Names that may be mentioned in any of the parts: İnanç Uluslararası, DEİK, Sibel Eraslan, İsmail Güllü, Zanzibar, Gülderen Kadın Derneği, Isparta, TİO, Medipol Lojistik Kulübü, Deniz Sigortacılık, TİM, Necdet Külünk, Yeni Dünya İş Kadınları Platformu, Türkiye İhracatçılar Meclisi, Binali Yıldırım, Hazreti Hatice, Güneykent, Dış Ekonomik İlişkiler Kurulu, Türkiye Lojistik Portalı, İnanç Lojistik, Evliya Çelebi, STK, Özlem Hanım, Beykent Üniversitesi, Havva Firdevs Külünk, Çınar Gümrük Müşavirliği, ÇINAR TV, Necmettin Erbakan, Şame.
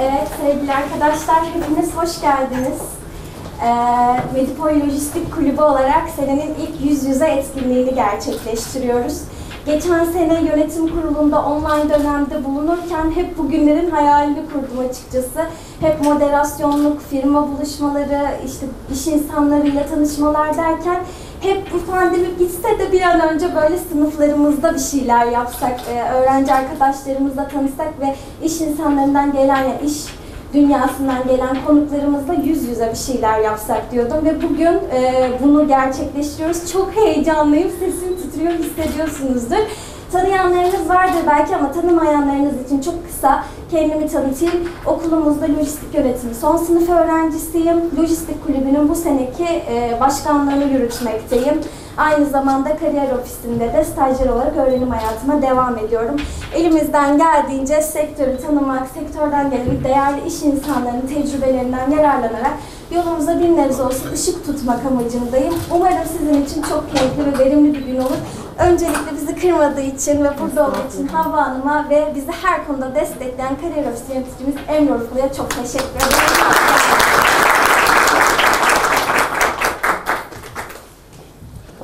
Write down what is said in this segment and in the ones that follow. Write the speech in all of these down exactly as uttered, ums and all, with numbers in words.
Evet sevgili arkadaşlar, hepiniz hoş geldiniz. E, Medipol Lojistik Kulübü olarak senenin ilk yüz yüze etkinliğini gerçekleştiriyoruz. Geçen sene yönetim kurulunda online dönemde bulunurken hep bugünlerin hayalini kurdum açıkçası. Hep moderasyonluk, firma buluşmaları, işte iş insanlarıyla tanışmalar derken hep bu pandemi bitse de bir an önce böyle sınıflarımızda bir şeyler yapsak, öğrenci arkadaşlarımızla tanışsak ve iş insanlarından gelen, yani iş dünyasından gelen konuklarımızla yüz yüze bir şeyler yapsak diyordum ve bugün e, bunu gerçekleştiriyoruz. Çok heyecanlıyım, sesim titriyor, hissediyorsunuzdur. Tanıyanlarınız vardır belki ama tanımayanlarınız için çok kısa kendimi tanıtayım. Okulumuzda lojistik yönetimi son sınıf öğrencisiyim. Lojistik kulübünün bu seneki e, başkanlığını yürütmekteyim. Aynı zamanda kariyer ofisinde de stajyer olarak öğrenim hayatıma devam ediyorum. Elimizden geldiğince sektörü tanımak, sektörden gelen değerli iş insanlarının tecrübelerinden yararlanarak yolumuza bir nebze olsun ışık tutmak amacındayım. Umarım sizin için çok keyifli ve verimli bir gün olur. Öncelikle bizi kırmadığı için ve burada olduğu için Havva Hanım'a ve bizi her konuda destekleyen kariyer ofisi yöneticimiz Emre Oruklu'ya çok teşekkür ederim.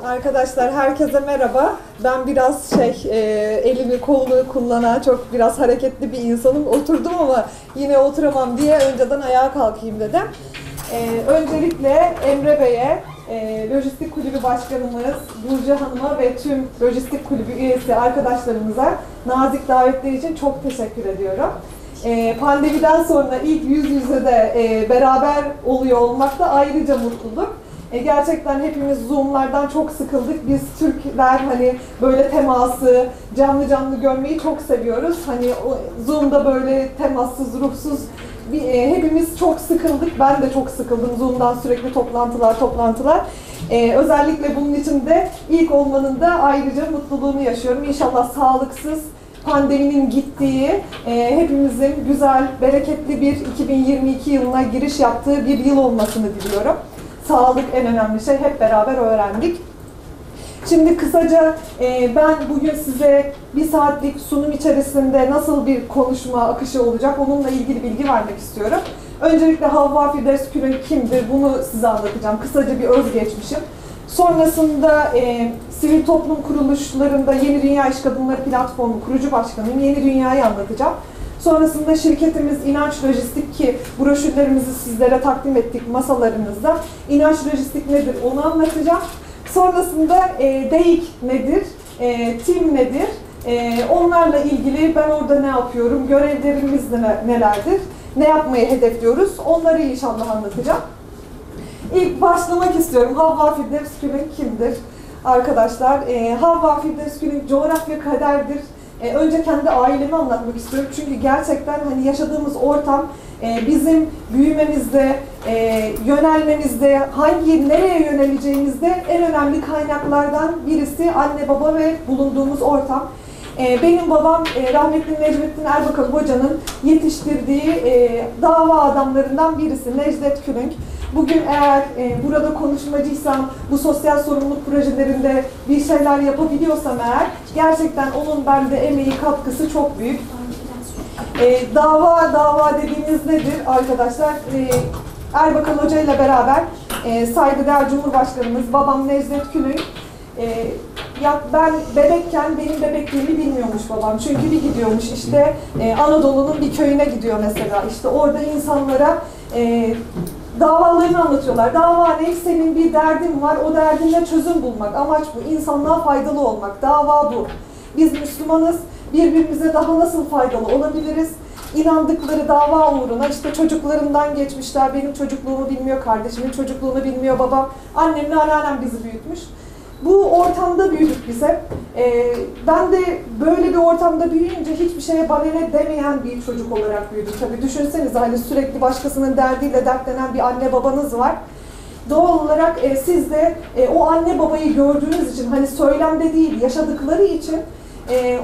Arkadaşlar herkese merhaba. Ben biraz şey e, elimi kolunu kullanan çok biraz hareketli bir insanım. Oturdum ama yine oturamam diye önceden ayağa kalkayım dedim. E, öncelikle Emre Bey'e, e, Lojistik Kulübü Başkanımız Burcu Hanım'a ve tüm Lojistik Kulübü üyesi arkadaşlarımıza nazik davetleri için çok teşekkür ediyorum. E, pandemiden sonra ilk yüz yüze de e, beraber oluyor olmak da ayrıca mutluluk. E gerçekten hepimiz Zoom'lardan çok sıkıldık. Biz Türkler hani böyle teması, canlı canlı görmeyi çok seviyoruz. Hani Zoom'da böyle temassız, ruhsuz bir, e, hepimiz çok sıkıldık. Ben de çok sıkıldım Zoom'dan, sürekli toplantılar, toplantılar. E, özellikle bunun için de ilk olmanın da ayrıca mutluluğunu yaşıyorum. İnşallah sağlıksız, pandeminin gittiği, e, hepimizin güzel, bereketli bir iki bin yirmi iki yılına giriş yaptığı bir yıl olmasını diliyorum. Sağlık en önemli şey. Hep beraber öğrendik. Şimdi kısaca e, ben bugün size bir saatlik sunum içerisinde nasıl bir konuşma akışı olacak onunla ilgili bilgi vermek istiyorum. Öncelikle Havva Firdevs Külünk kimdir? Bunu size anlatacağım. Kısaca bir özgeçmişim. Sonrasında e, sivil toplum kuruluşlarında Yeni Dünya İş Kadınları Platformu kurucu başkanıyım. Yeni Dünya'yı anlatacağım. Sonrasında şirketimiz İnanç Lojistik ki broşürlerimizi sizlere takdim ettik masalarınızda. İnanç Lojistik nedir onu anlatacağım. Sonrasında e, DEİK nedir, e, TİM nedir, e, onlarla ilgili ben orada ne yapıyorum, görevlerimiz ne, nelerdir, ne yapmayı hedefliyoruz onları inşallah anlatacağım. İlk başlamak istiyorum. Havva Firdevs Külünk kimdir arkadaşlar? E, Havva Firdevs Külünk coğrafya kaderdir. Ee, önce kendi ailemi anlatmak istiyorum çünkü gerçekten hani yaşadığımız ortam e, bizim büyümemizde, e, yönelmemizde, hangi nereye yöneleceğimizde en önemli kaynaklardan birisi anne baba ve bulunduğumuz ortam. E, benim babam e, rahmetli Necmettin Erbakan Hoca'nın yetiştirdiği e, dava adamlarından birisi Necdet Külünk. Bugün eğer e, burada konuşmacıysam, bu sosyal sorumluluk projelerinde bir şeyler yapabiliyorsam eğer, gerçekten onun bende emeği, katkısı çok büyük. E, dava, dava dediğiniz nedir arkadaşlar? E, Erbakan Hoca ile beraber e, saygıdeğer Cumhurbaşkanımız, babam Necdet Külünk, e, ya ben bebekken benim bebekliğimi bilmiyormuş babam. Çünkü bir gidiyormuş işte e, Anadolu'nun bir köyüne gidiyor mesela. İşte orada insanlara e, davalarını anlatıyorlar. Dava ne? Senin bir derdin var. O derdinle çözüm bulmak. Amaç bu. İnsanlığa faydalı olmak. Dava bu. Biz Müslümanız. Birbirimize daha nasıl faydalı olabiliriz? İnandıkları dava uğruna işte çocuklarından geçmişler. Benim çocukluğumu bilmiyor kardeşimin, çocukluğunu bilmiyor babam. Annemle anneannem bizi büyütmüş. Bu ortamda büyüdük biz hep. Ee, ben de böyle bir ortamda büyüyünce hiçbir şeye bana ne demeyen bir çocuk olarak büyüdüm. Tabii düşünsenize hani sürekli başkasının derdiyle dertlenen bir anne babanız var. Doğal olarak e, siz de e, o anne babayı gördüğünüz için hani söylemde değil yaşadıkları için e,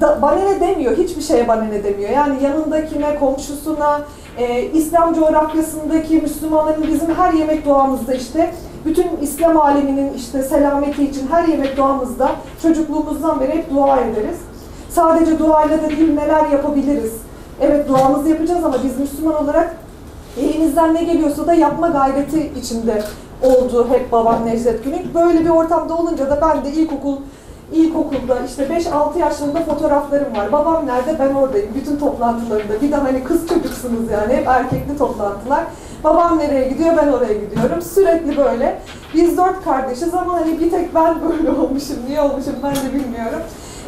da, bana ne demiyor, hiçbir şeye bana ne demiyor. Yani yanındakine, komşusuna, e, İslam coğrafyasındaki Müslümanların bizim her yemek doğamızda işte bütün İslam aleminin işte selameti için her yemek duamızda çocukluğumuzdan beri hep dua ederiz. Sadece duayla da değil neler yapabiliriz, Evet, duamızı yapacağız ama biz Müslüman olarak elimizden ne geliyorsa da yapma gayreti içinde oldu hep babam Necdet Külünk. Böyle bir ortamda olunca da ben de ilkokul, ilkokulda işte beş altı yaşlarında fotoğraflarım var. Babam nerede? Ben oradayım. Bütün toplantılarında. Bir de hani kız çocuksunuz yani. Hep erkekli toplantılar. Babam nereye gidiyor? Ben oraya gidiyorum. Sürekli böyle. Biz dört kardeşiz ama hani bir tek ben böyle olmuşum. Niye olmuşum ben de bilmiyorum.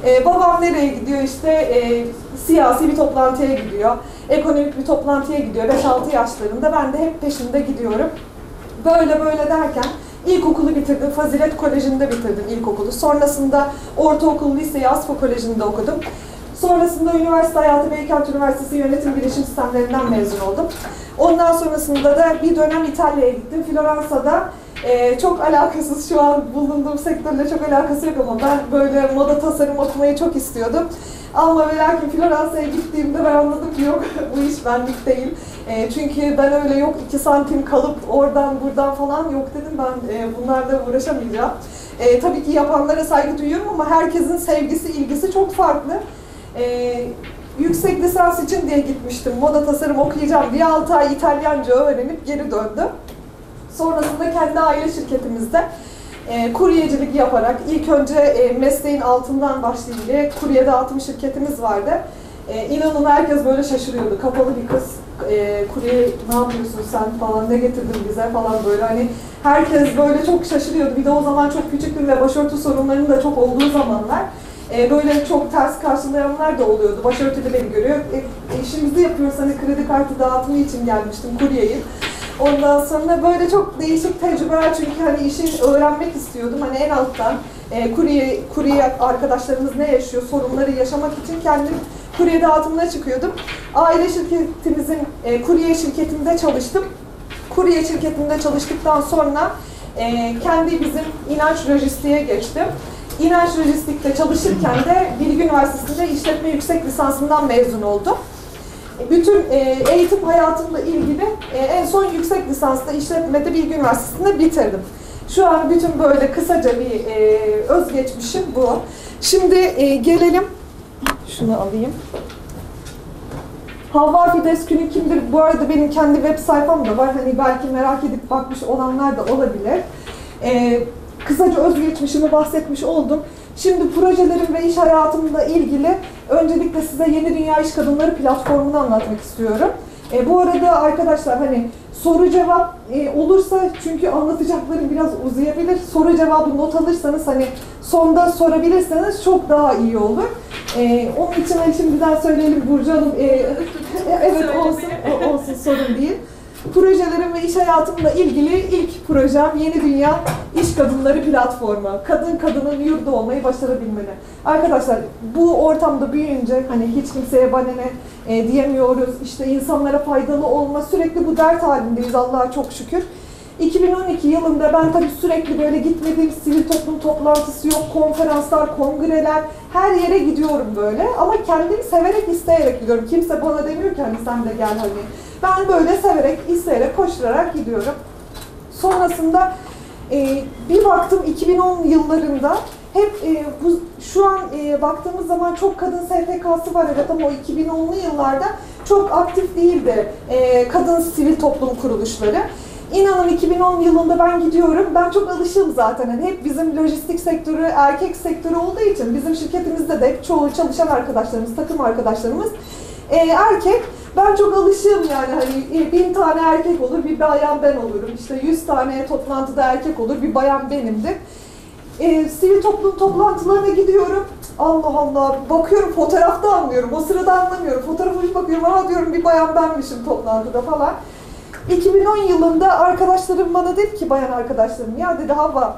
Ee, babam nereye gidiyor? İşte e, siyasi bir toplantıya gidiyor. Ekonomik bir toplantıya gidiyor. beş altı yaşlarında. Ben de hep peşinde gidiyorum. Böyle böyle derken ilkokulu bitirdim. Fazilet Koleji'nde bitirdim ilkokulu. Sonrasında ortaokul, liseyi Asfa Koleji'nde okudum. Sonrasında üniversite hayatı Beykent Üniversitesi Yönetim Bilişim Sistemlerinden mezun oldum. Ondan sonrasında da bir dönem İtalya'ya gittim. Floransa'da e, çok alakasız, şu an bulunduğum sektörle çok alakası yok ama ben böyle moda tasarım okumayı çok istiyordum. Ama ve lakin Floransa'ya gittiğimde ben anladım ki yok, bu iş benlik değil. E, çünkü ben öyle yok iki santim kalıp oradan buradan falan yok dedim, ben e, bunlarla uğraşamayacağım. E, tabii ki yapanlara saygı duyuyorum ama herkesin sevgisi, ilgisi çok farklı. E, yüksek lisans için diye gitmiştim, moda tasarım okuyacağım diye altı ay İtalyanca öğrenip geri döndüm. Sonrasında kendi aile şirketimizde E, kuryecilik yaparak, ilk önce e, mesleğin altından başlayıp diye kurye dağıtım şirketimiz vardı. E, inanın herkes böyle şaşırıyordu. Kapalı bir kız, e, kurye ne yapıyorsun sen falan, ne getirdin bize falan böyle. Hani herkes böyle çok şaşırıyordu. Bir de o zaman çok küçüktüm ve başörtü sorunlarının da çok olduğu zamanlar. E, böyle çok ters karşılayanlar da oluyordu. Başörtülü beni görüyor. E, işimizi yapıyoruz, hani kredi kartı dağıtımı için gelmiştim, kuryeyim. Ondan sonra böyle çok değişik tecrübeler, çünkü hani işi öğrenmek istiyordum. Hani en alttan e, kurye, kurye arkadaşlarımız ne yaşıyor, sorunları yaşamak için kendim kurye dağıtımına çıkıyordum. Aile şirketimizin e, kurye şirketinde çalıştım. Kurye şirketinde çalıştıktan sonra e, kendi bizim İnanç Lojistik'e geçtim. İnanç Lojistik'te çalışırken de Bilgi Üniversitesi'nde işletme yüksek lisansından mezun oldum. Bütün eğitim hayatımla ilgili en son yüksek lisansla işletmede Bilgi Üniversitesi'nde bitirdim. Şu an bütün böyle kısaca bir özgeçmişim bu. Şimdi gelelim, şunu alayım. Havva Firdevs Külünk kimdir? Bu arada benim kendi web sayfam da var. Hani belki merak edip bakmış olanlar da olabilir. Kısaca özgeçmişimi bahsetmiş oldum. Şimdi projelerim ve iş hayatımla ilgili öncelikle size Yeni Dünya İş Kadınları Platformu'nu anlatmak istiyorum. E, bu arada arkadaşlar hani soru cevap e, olursa, çünkü anlatacaklarım biraz uzayabilir. Soru cevabı not alırsanız, hani sonda sorabilirseniz çok daha iyi olur. E, onun için hani şimdiden söyleyelim Burcu Hanım. E, evet olsun, olsun sorun değil. Projelerim ve iş hayatımla ilgili ilk projem Yeni Dünya İş Kadınları Platformu. Kadın kadının yurdu olmayı başarabilmeli. Arkadaşlar bu ortamda büyüyünce hani hiç kimseye bana ne e, diyemiyoruz, işte insanlara faydalı olma, sürekli bu dert halindeyiz Allah'a çok şükür. iki bin on iki yılında ben tabii sürekli böyle gitmediğim sivil toplum toplantısı yok, konferanslar, kongreler, her yere gidiyorum böyle ama kendim severek, isteyerek gidiyorum. Kimse bana demiyor ki hani sen de gel hani. Ben böyle severek, isteyerek, koşturarak gidiyorum. Sonrasında e, bir baktım iki bin on yıllarında hep e, bu, şu an e, baktığımız zaman çok kadın S T K'sı var evet ama o iki bin onlu yıllarda çok aktif değildi e, kadın sivil toplum kuruluşları. İnanın iki bin on yılında ben gidiyorum, ben çok alışığım zaten. Yani hep bizim lojistik sektörü, erkek sektörü olduğu için bizim şirketimizde de hep çoğu çalışan arkadaşlarımız, takım arkadaşlarımız e, erkek. Ben çok alışığım yani hani bin tane erkek olur, bir bayan ben olurum. İşte yüz tane toplantıda erkek olur, bir bayan benimdir. E, sivil toplum toplantılarına gidiyorum. Allah Allah, bakıyorum fotoğrafta anlıyorum, o sırada anlamıyorum. Fotoğrafa bir bakıyorum, aha diyorum bir bayan benmişim toplantıda falan. iki bin on yılında arkadaşlarım bana dedi ki, bayan arkadaşlarım, ya dedi Havva,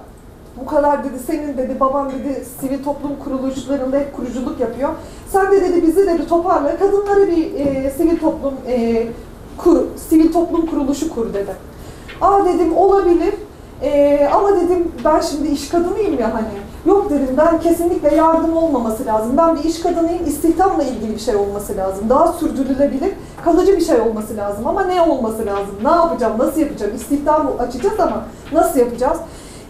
bu kadar dedi senin dedi baban dedi sivil toplum kuruluşlarında hep kuruculuk yapıyor. Sen de dedi bizi dedi toparla, kadınlara bir e, sivil toplum e, kur, sivil toplum kuruluşu kur dedi. Aa dedim olabilir e, ama dedim ben şimdi iş kadınıyım ya hani. Yok dedim ben kesinlikle yardım olmaması lazım. Ben bir iş kadınıyım, istihdamla ilgili bir şey olması lazım. Daha sürdürülebilir, kalıcı bir şey olması lazım ama ne olması lazım? Ne yapacağım, nasıl yapacağım? İstihdam açacağız ama nasıl yapacağız?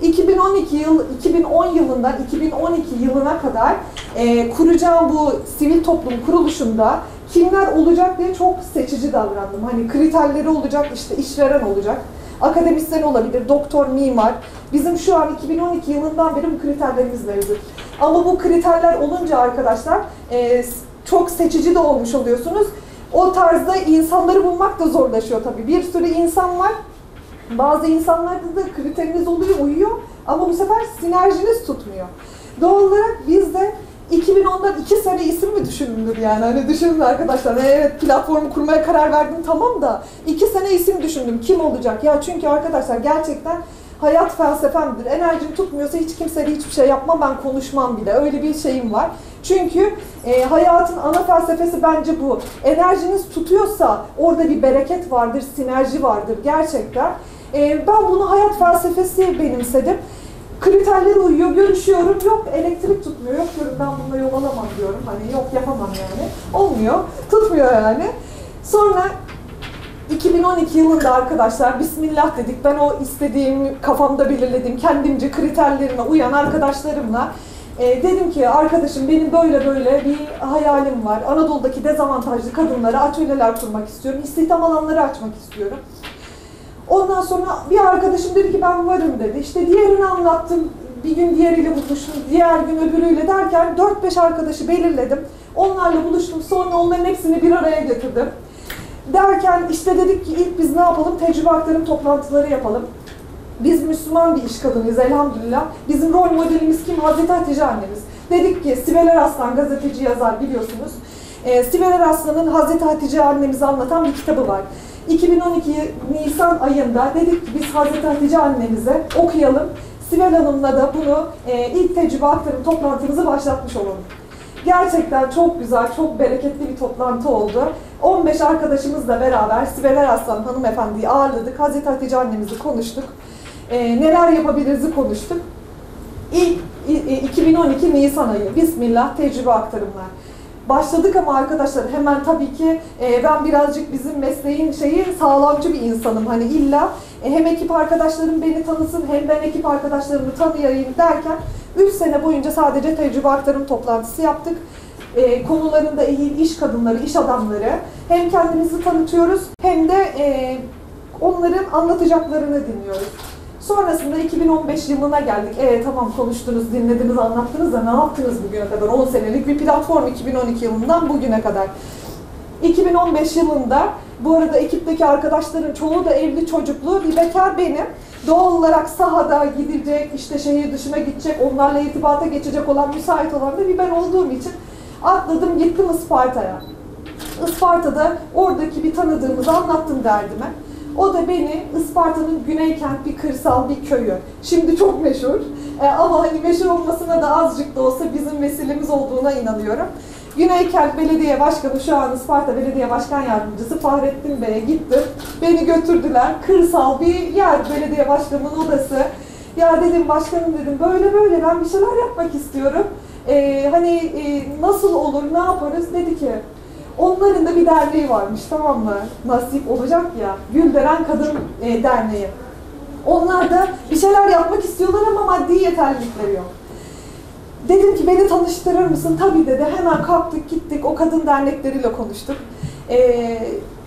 iki bin on iki yıl, iki bin on yılından iki bin on iki yılına kadar e, kuracağım bu sivil toplum kuruluşunda kimler olacak diye çok seçici davrandım. Hani kriterleri olacak, işte işveren olacak, akademisyen olabilir, doktor, mimar. Bizim şu an iki bin on iki yılından beri bu kriterlerimiz mevcut. Ama bu kriterler olunca arkadaşlar e, çok seçici de olmuş oluyorsunuz. O tarzda insanları bulmak da zorlaşıyor tabii. Bir sürü insan var. Bazı insanlarda da kriteriniz oluyor, uyuyor ama bu sefer sinerjiniz tutmuyor. Doğal olarak biz de iki bin ondan iki sene isim mi düşünülür yani? Hani düşünün arkadaşlar, evet platformu kurmaya karar verdim tamam da iki sene isim düşündüm, kim olacak? Ya çünkü arkadaşlar gerçekten hayat felsefemdir. Enerjim tutmuyorsa hiç kimseyle hiçbir şey yapmam, ben konuşmam bile. Öyle bir şeyim var. Çünkü e, hayatın ana felsefesi bence bu. Enerjiniz tutuyorsa orada bir bereket vardır, sinerji vardır gerçekten. E, ben bunu hayat felsefesi benimsedim. Kriterlere uyuyor, görüşüyorum, yok elektrik tutmuyor, yok diyorum ben bununla yol alamam diyorum. Hani yok yapamam yani. Olmuyor, tutmuyor yani. Sonra iki bin on iki yılında arkadaşlar Bismillah dedik. Ben o istediğim, kafamda belirlediğim, kendimce kriterlerime uyan arkadaşlarımla e, dedim ki arkadaşım benim böyle böyle bir hayalim var. Anadolu'daki dezavantajlı kadınlara atölyeler kurmak istiyorum. İstihdam alanları açmak istiyorum. Ondan sonra bir arkadaşım dedi ki ben varım dedi. İşte diğerini anlattım. Bir gün diğeriyle buluştum, diğer gün öbürüyle derken dört beş arkadaşı belirledim. Onlarla buluştum. Sonra onların hepsini bir araya getirdim. Derken işte dedik ki ilk biz ne yapalım? Tecrübe aktarım toplantıları yapalım. Biz Müslüman bir iş kadınıyız elhamdülillah. Bizim rol modelimiz kim? Hazreti Hatice annemiz. Dedik ki Sibel Eraslan gazeteci yazar biliyorsunuz. Ee, Sibel Eraslan'ın Hazreti Hatice annemizi anlatan bir kitabı var. iki bin on iki Nisan ayında dedik ki biz Hazreti Hatice annemize okuyalım. Sibel Hanım'la da bunu e, ilk tecrübe aktarım toplantımızı başlatmış olalım. Gerçekten çok güzel, çok bereketli bir toplantı oldu. on beş arkadaşımızla beraber Sibel Eraslan hanımefendiyi ağırladık. Hazreti Hatice annemizi konuştuk. E, neler yapabiliriz konuştuk. İlk iki bin on iki Nisan ayı, Bismillah tecrübe aktarımlar. Başladık ama arkadaşlar hemen tabii ki e, ben birazcık bizim mesleğin şeyi sağlamcı bir insanım. Hani illa e, hem ekip arkadaşlarım beni tanısın hem ben ekip arkadaşlarımı tanıyayım derken üç sene boyunca sadece tecrübe aktarım toplantısı yaptık. E, konularında ehil iş kadınları, iş adamları hem kendimizi tanıtıyoruz hem de e, onların anlatacaklarını dinliyoruz. Sonrasında iki bin on beş yılına geldik. E tamam konuştunuz, dinlediniz, anlattınız da ne yaptınız bugüne kadar? on senelik bir platform iki bin on iki yılından bugüne kadar. iki bin on beş yılında bu arada ekipteki arkadaşların çoğu da evli çocuklu, bir bekar benim. Doğal olarak sahada gidecek, işte şehir dışına gidecek, onlarla irtibata geçecek olan, müsait olan da bir ben olduğum için atladım gittim Isparta'ya. Isparta'da oradaki bir tanıdığımızı anlattım derdime. O da beni Isparta'nın Güneykent bir kırsal bir köyü. Şimdi çok meşhur ee, ama hani meşhur olmasına da azıcık da olsa bizim vesilemiz olduğuna inanıyorum. Güneykent Belediye Başkanı, şu an Isparta Belediye Başkan Yardımcısı Fahrettin Bey'e gittim. Beni götürdüler. Kırsal bir yer, belediye başkanının odası. Ya dedim başkanım dedim böyle böyle ben bir şeyler yapmak istiyorum. Ee, hani e, nasıl olur, ne yaparız dedi ki. Onların da bir derneği varmış, tamam mı? Nasip olacak ya, Gülderen Kadın Derneği. Onlar da bir şeyler yapmak istiyorlar ama maddi yeterlilikleri yok. Dedim ki beni tanıştırır mısın? Tabii dedi, hemen kalktık gittik, o kadın dernekleriyle konuştuk. Ee,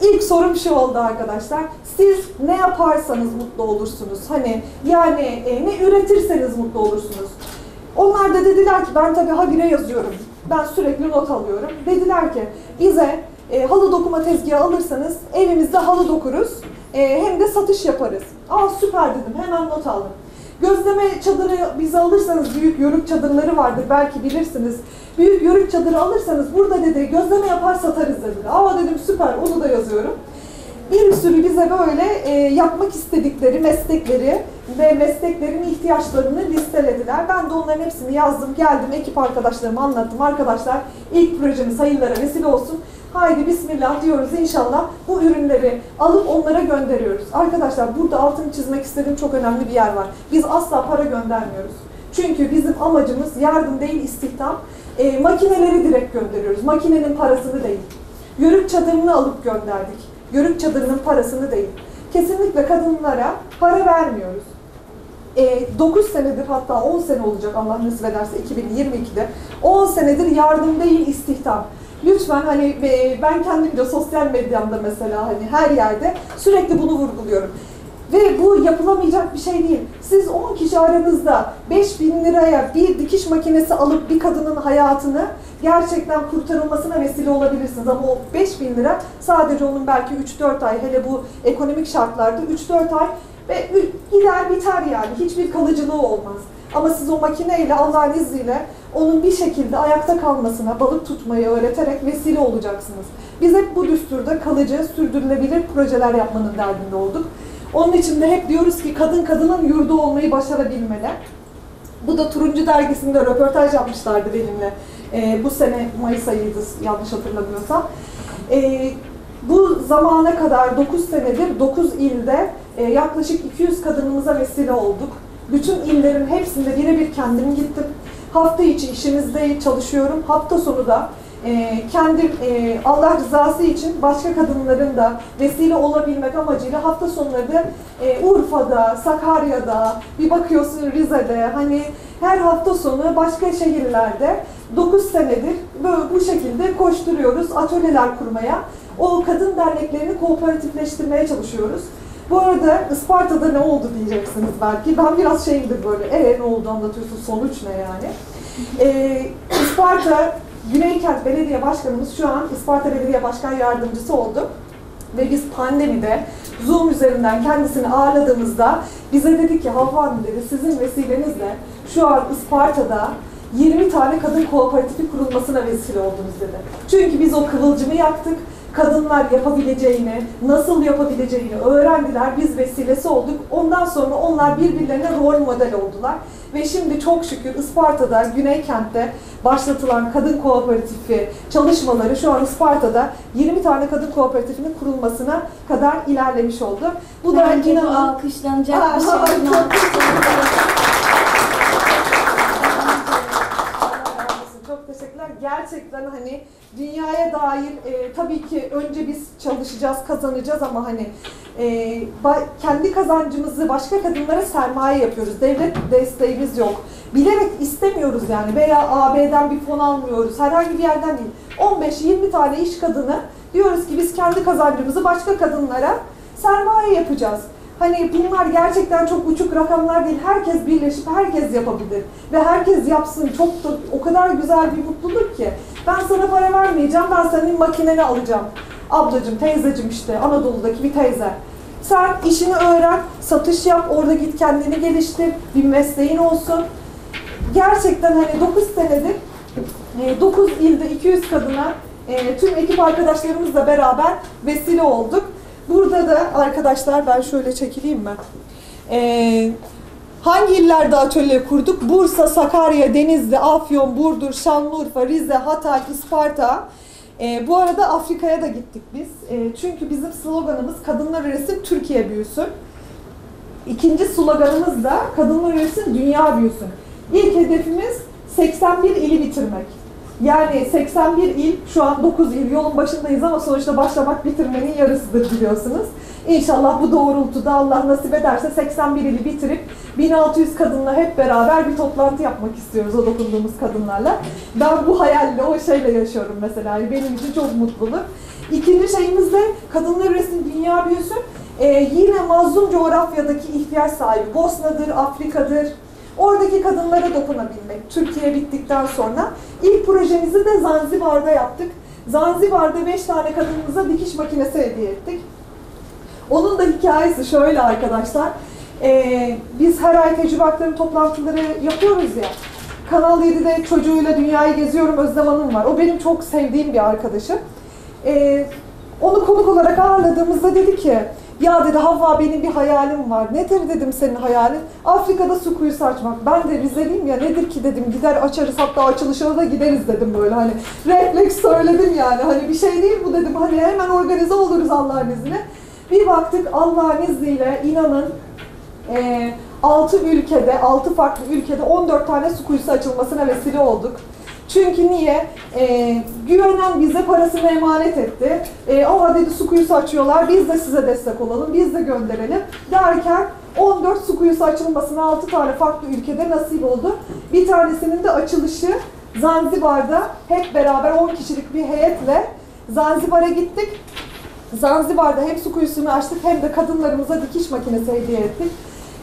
ilk sorum şu oldu arkadaşlar, siz ne yaparsanız mutlu olursunuz? Hani yani e, ne üretirseniz mutlu olursunuz? Onlar da dediler ki, ben tabii habire yazıyorum. Ben sürekli not alıyorum. Dediler ki bize e, halı dokuma tezgahı alırsanız evimizde halı dokuruz. E, hem de satış yaparız. Aa süper dedim. Hemen not aldım. Gözleme çadırı bize alırsanız büyük yörük çadırları vardır. Belki bilirsiniz. Büyük yörük çadırı alırsanız burada dedi gözleme yapar satarız dedi. Aa dedim süper onu da yazıyorum. Bir sürü bize böyle e, yapmak istedikleri meslekleri ve mesleklerin ihtiyaçlarını listelediler. Ben de onların hepsini yazdım, geldim, ekip arkadaşlarıma anlattım. Arkadaşlar ilk projemiz hayırlara vesile olsun. Haydi bismillah diyoruz inşallah bu ürünleri alıp onlara gönderiyoruz. Arkadaşlar burada altını çizmek istediğim çok önemli bir yer var. Biz asla para göndermiyoruz. Çünkü bizim amacımız yardım değil istihdam. E, makineleri direkt gönderiyoruz. Makinenin parasını değil. Yörük çadırını alıp gönderdik. Yörük çadırının parasını değil. Kesinlikle kadınlara para vermiyoruz. E, dokuz senedir hatta on sene olacak Allah nasip ederse iki bin yirmi ikide on senedir yardım değil istihdam. Lütfen hani ben kendim de sosyal medyamda mesela hani her yerde sürekli bunu vurguluyorum. Ve bu yapılamayacak bir şey değil. Siz on kişi aranızda beş bin liraya bir dikiş makinesi alıp bir kadının hayatını gerçekten kurtarılmasına vesile olabilirsiniz. Ama o beş bin lira sadece onun belki üç dört ay, hele bu ekonomik şartlarda üç dört ay ve gider biter yani. Hiçbir kalıcılığı olmaz. Ama siz o makineyle, Allah'ın izniyle onun bir şekilde ayakta kalmasına, balık tutmayı öğreterek vesile olacaksınız. Biz hep bu düsturda kalıcı, sürdürülebilir projeler yapmanın derdinde olduk. Onun için de hep diyoruz ki kadın kadının yurdu olmayı başarabilmeli. Bu da Turuncu Dergisi'nde röportaj yapmışlardı benimle. E, bu sene Mayıs ayıydı yanlış hatırlamıyorsam. E, bu zamana kadar dokuz senedir dokuz ilde e, yaklaşık iki yüz kadınımıza vesile olduk. Bütün illerin hepsinde birebir kendim gittim. Hafta içi işimizde çalışıyorum. Hafta sonu da e, kendim e, Allah rızası için başka kadınların da vesile olabilmek amacıyla hafta sonları da e, Urfa'da, Sakarya'da, bir bakıyorsun Rize'de, hani her hafta sonu başka şehirlerde dokuz senedir böyle bu şekilde koşturuyoruz, atölyeler kurmaya. O kadın derneklerini kooperatifleştirmeye çalışıyoruz. Bu arada Isparta'da ne oldu diyeceksiniz belki. Ben biraz şeyimdir böyle, ee ne oldu anlatıyorsun, sonuç ne yani. Ee, Isparta, Güneykent Belediye Başkanımız şu an Isparta Belediye Başkan Yardımcısı oldu. Ve biz pandemide Zoom üzerinden kendisini ağırladığımızda bize dedi ki, Havva Hanım dedi, sizin vesilenizle şu an Isparta'da yirmi tane kadın kooperatifi kurulmasına vesile oldunuz dedi. Çünkü biz o kıvılcımı yaktık. Kadınlar yapabileceğini, nasıl yapabileceğini öğrendiler, biz vesilesi olduk. Ondan sonra onlar birbirlerine rol model oldular. Ve şimdi çok şükür Isparta'da, Güneykent'te başlatılan kadın kooperatifi çalışmaları şu an Isparta'da yirmi tane kadın kooperatifinin kurulmasına kadar ilerlemiş oldu. Bu da inanın alkışlanacak bir şey. Çok teşekkürler. Gerçekten hani dünyaya dair e, tabii ki önce biz çalışacağız, kazanacağız ama hani e, kendi kazancımızı başka kadınlara sermaye yapıyoruz. Devlet desteğimiz yok. Bilerek istemiyoruz yani veya A B'den bir fon almıyoruz. Herhangi bir yerden değil. on beş yirmi tane iş kadını diyoruz ki biz kendi kazancımızı başka kadınlara sermaye yapacağız. Hani bunlar gerçekten çok uçuk rakamlar değil. Herkes birleşip herkes yapabilir. Ve herkes yapsın. Çok da o kadar güzel bir mutluluk ki. Ben sana para vermeyeceğim. Ben senin makineni alacağım. Ablacığım, teyzecim işte. Anadolu'daki bir teyze. Sen işini öğren, satış yap. Orada git kendini geliştir. Bir mesleğin olsun. Gerçekten hani dokuz senedir dokuz ilde iki yüz kadına tüm ekip arkadaşlarımızla beraber vesile olduk. Burada da arkadaşlar, ben şöyle çekileyim mi? Ee, hangi illerde atölye kurduk? Bursa, Sakarya, Denizli, Afyon, Burdur, Şanlıurfa, Rize, Hatay, Isparta. Ee, bu arada Afrika'ya da gittik biz. Ee, çünkü bizim sloganımız Kadınlar Üretsin, Türkiye Büyüsün. İkinci sloganımız da Kadınlar Üretsin, Dünya Büyüsün. İlk hedefimiz seksen bir ili bitirmek. Yani seksen bir il, şu an dokuz il, yolun başındayız ama sonuçta başlamak bitirmenin yarısıdır biliyorsunuz. İnşallah bu doğrultuda Allah nasip ederse seksen bir ili bitirip bin altı yüz kadınla hep beraber bir toplantı yapmak istiyoruz, o dokunduğumuz kadınlarla. Ben bu hayalle, o şeyle yaşıyorum mesela, benim için çok mutluluk. İkinci şeyimiz de Kadınlar Üretsin Dünya Büyüsün, ee, yine mazlum coğrafyadaki ihtiyaç sahibi, Bosna'dır, Afrika'dır. Oradaki kadınlara dokunabilmek. Türkiye bittikten sonra ilk projemizi de Zanzibar'da yaptık. Zanzibar'da beş tane kadınımıza dikiş makinesi hediye ettik. Onun da hikayesi şöyle arkadaşlar. Ee, biz her ay tecrübe aktarım toplantıları yapıyoruz ya. Kanal yedi'de çocuğuyla dünyayı geziyorum, Özlem Hanım var. O benim çok sevdiğim bir arkadaşım. Ee, onu konuk olarak ağırladığımızda dedi ki, ya dedi Havva, benim bir hayalim var. Nedir dedim senin hayalin? Afrika'da su kuyusu açmak. Ben de Rizeliyim ya, nedir ki dedim, gider açarız, hatta açılışına da gideriz dedim böyle hani. Refleks söyledim yani, hani bir şey değil bu dedim, hani hemen organize oluruz Allah'ın izniyle. Bir baktık Allah'ın izniyle inanın e, altı ülkede, altı farklı ülkede on dört tane su kuyusu açılmasına vesile olduk. Çünkü niye? Ee, güvenen bize parasını emanet etti. Ee, ama dedi su kuyusu açıyorlar, biz de size destek olalım, biz de gönderelim derken on dört su kuyusu açılmasına altı tane farklı ülkede nasip oldu. Bir tanesinin de açılışı Zanzibar'da hep beraber on kişilik bir heyetle Zanzibar'a gittik. Zanzibar'da hem su kuyusunu açtık hem de kadınlarımıza dikiş makinesi hediye ettik.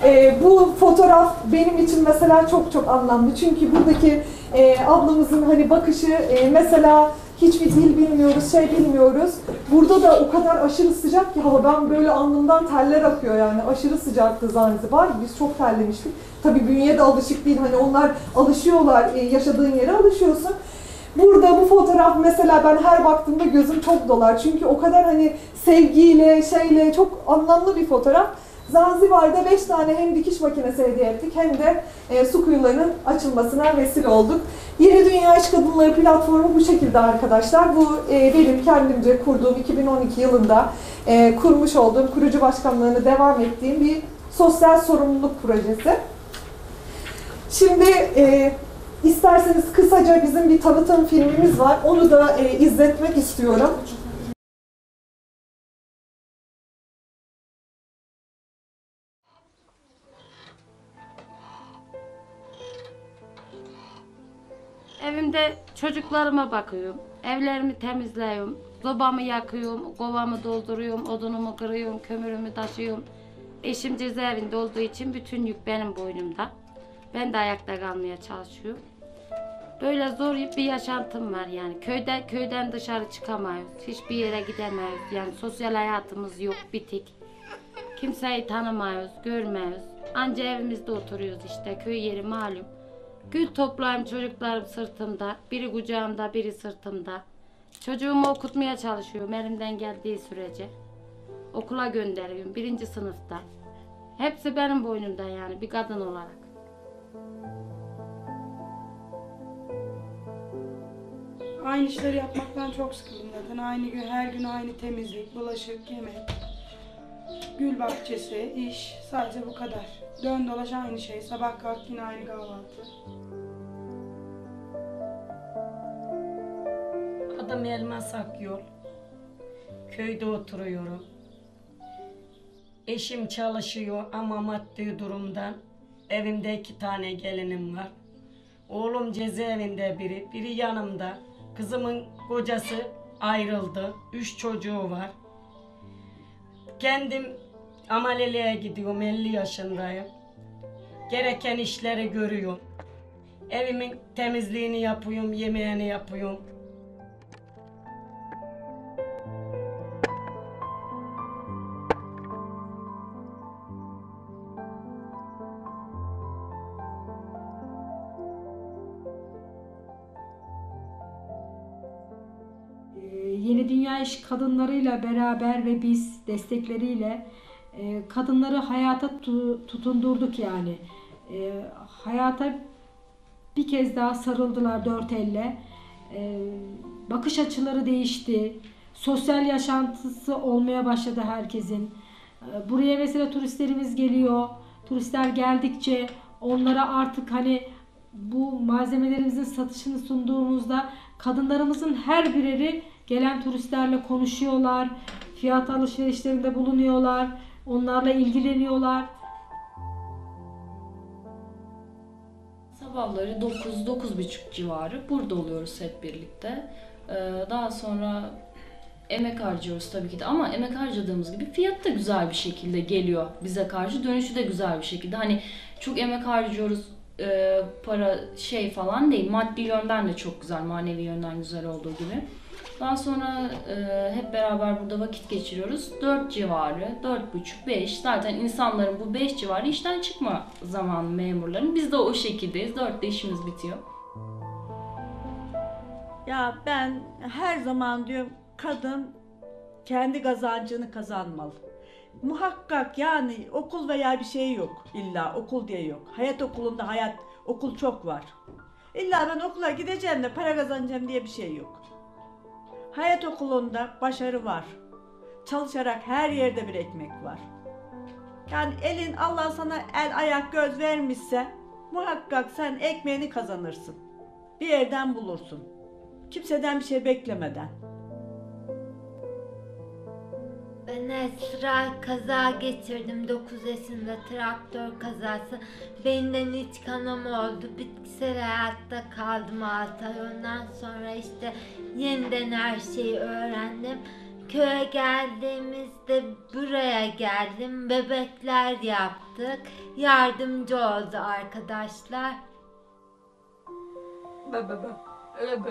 Ee, bu fotoğraf benim için mesela çok çok anlamlı. Çünkü buradaki e, ablamızın hani bakışı e, mesela hiçbir dil bilmiyoruz, şey bilmiyoruz. Burada da o kadar aşırı sıcak ki hava, ben böyle alnımdan teller akıyor yani. Aşırı sıcaktı Zanzibar. Biz çok terlemiştik. Tabii bünye de alışık değil. Hani onlar alışıyorlar, e, yaşadığın yere alışıyorsun. Burada bu fotoğraf mesela, ben her baktığımda gözüm çok dolar. Çünkü o kadar hani sevgiyle, şeyle çok anlamlı bir fotoğraf. Zanzibar'da beş tane hem dikiş makinesi hediye ettik hem de e, su kuyularının açılmasına vesile olduk. Yeni Dünya İş Kadınları Platformu bu şekilde arkadaşlar. Bu e, benim kendimce kurduğum, iki bin on iki yılında e, kurmuş olduğum, kurucu başkanlığını devam ettiğim bir sosyal sorumluluk projesi. Şimdi e, isterseniz kısaca bizim bir tanıtım filmimiz var. Onu da e, izletmek istiyorum. Evimde çocuklarıma bakıyorum, evlerimi temizliyorum, sobamı yakıyorum, kovamı dolduruyorum, odunumu kırıyorum, kömürümü taşıyorum. Eşim cezaevinde olduğu için bütün yük benim boynumda. Ben de ayakta kalmaya çalışıyorum. Böyle zor bir yaşantım var yani. Köyde, köyden dışarı çıkamıyoruz, hiçbir yere gidemiyoruz. Yani sosyal hayatımız yok, bitik. Kimseyi tanımıyoruz, görmüyoruz. Anca evimizde oturuyoruz işte, köy yeri malum. Gül toplayayım çocuklarım sırtımda, biri kucağımda, biri sırtımda. Çocuğumu okutmaya çalışıyorum elimden geldiği sürece. Okula gönderiyorum, birinci sınıfta. Hepsi benim boynumda yani, bir kadın olarak. Aynı işleri yapmaktan çok sıkıldım zaten. Aynı gün, her gün aynı temizlik, bulaşık, yemek, gül bahçesi, iş, sadece bu kadar. Dön dolaş aynı şey, sabah kalk yine aynı kahvaltı. Adam elma sakıyor, köyde oturuyorum. Eşim çalışıyor ama maddi durumdan. Evimde iki tane gelinim var. Oğlum cezaevinde biri, biri yanımda. Kızımın kocası ayrıldı, üç çocuğu var. Kendim ameliyata gidiyorum, elli yaşındayım. Gereken işleri görüyorum. Evimin temizliğini yapıyorum, yemeğini yapıyorum. Yeni Dünya İş Kadınları'yla beraber ve biz destekleriyle e, kadınları hayata tu, tutundurduk yani. E, hayata bir kez daha sarıldılar dört elle. E, bakış açıları değişti. Sosyal yaşantısı olmaya başladı herkesin. E, buraya mesela turistlerimiz geliyor. Turistler geldikçe onlara artık hani bu malzemelerimizin satışını sunduğumuzda kadınlarımızın her bireri gelen turistlerle konuşuyorlar, fiyat alışverişlerinde bulunuyorlar, onlarla ilgileniyorlar. Sabahları dokuz dokuz buçuk civarı burada oluyoruz hep birlikte. Daha sonra emek harcıyoruz tabii ki de, ama emek harcadığımız gibi fiyat da güzel bir şekilde geliyor bize karşı, dönüşü de güzel bir şekilde. Hani çok emek harcıyoruz, para şey falan değil, maddi yönden de çok güzel, manevi yönden güzel olduğu gibi. Daha sonra e, hep beraber burada vakit geçiriyoruz. dört civarı, dört buçuk beş. Zaten insanların bu beş civarı işten çıkma zamanı memurların. Biz de o şekildeyiz. dörtte işimiz bitiyor. Ya ben her zaman diyorum, kadın kendi kazancını kazanmalı. Muhakkak yani okul veya bir şey yok. İlla okul diye yok. Hayat okulunda hayat, okul çok var. İlla ben okula gideceğim de para kazanacağım diye bir şey yok. Hayat okulunda başarı var. Çalışarak her yerde bir ekmek var. Yani elin, Allah sana el, ayak, göz vermişse muhakkak sen ekmeğini kazanırsın. Bir yerden bulursun. Kimseden bir şey beklemeden. Ben Esra kaza geçirdim dokuz yaşında, traktör kazası. Benden iç kanama oldu. Bitkisel hayatta kaldım altı ay. Ondan sonra işte yeniden her şeyi öğrendim. Köye geldiğimizde buraya geldim. Bebekler yaptık. Yardımcı oldu arkadaşlar. Baba. Baba.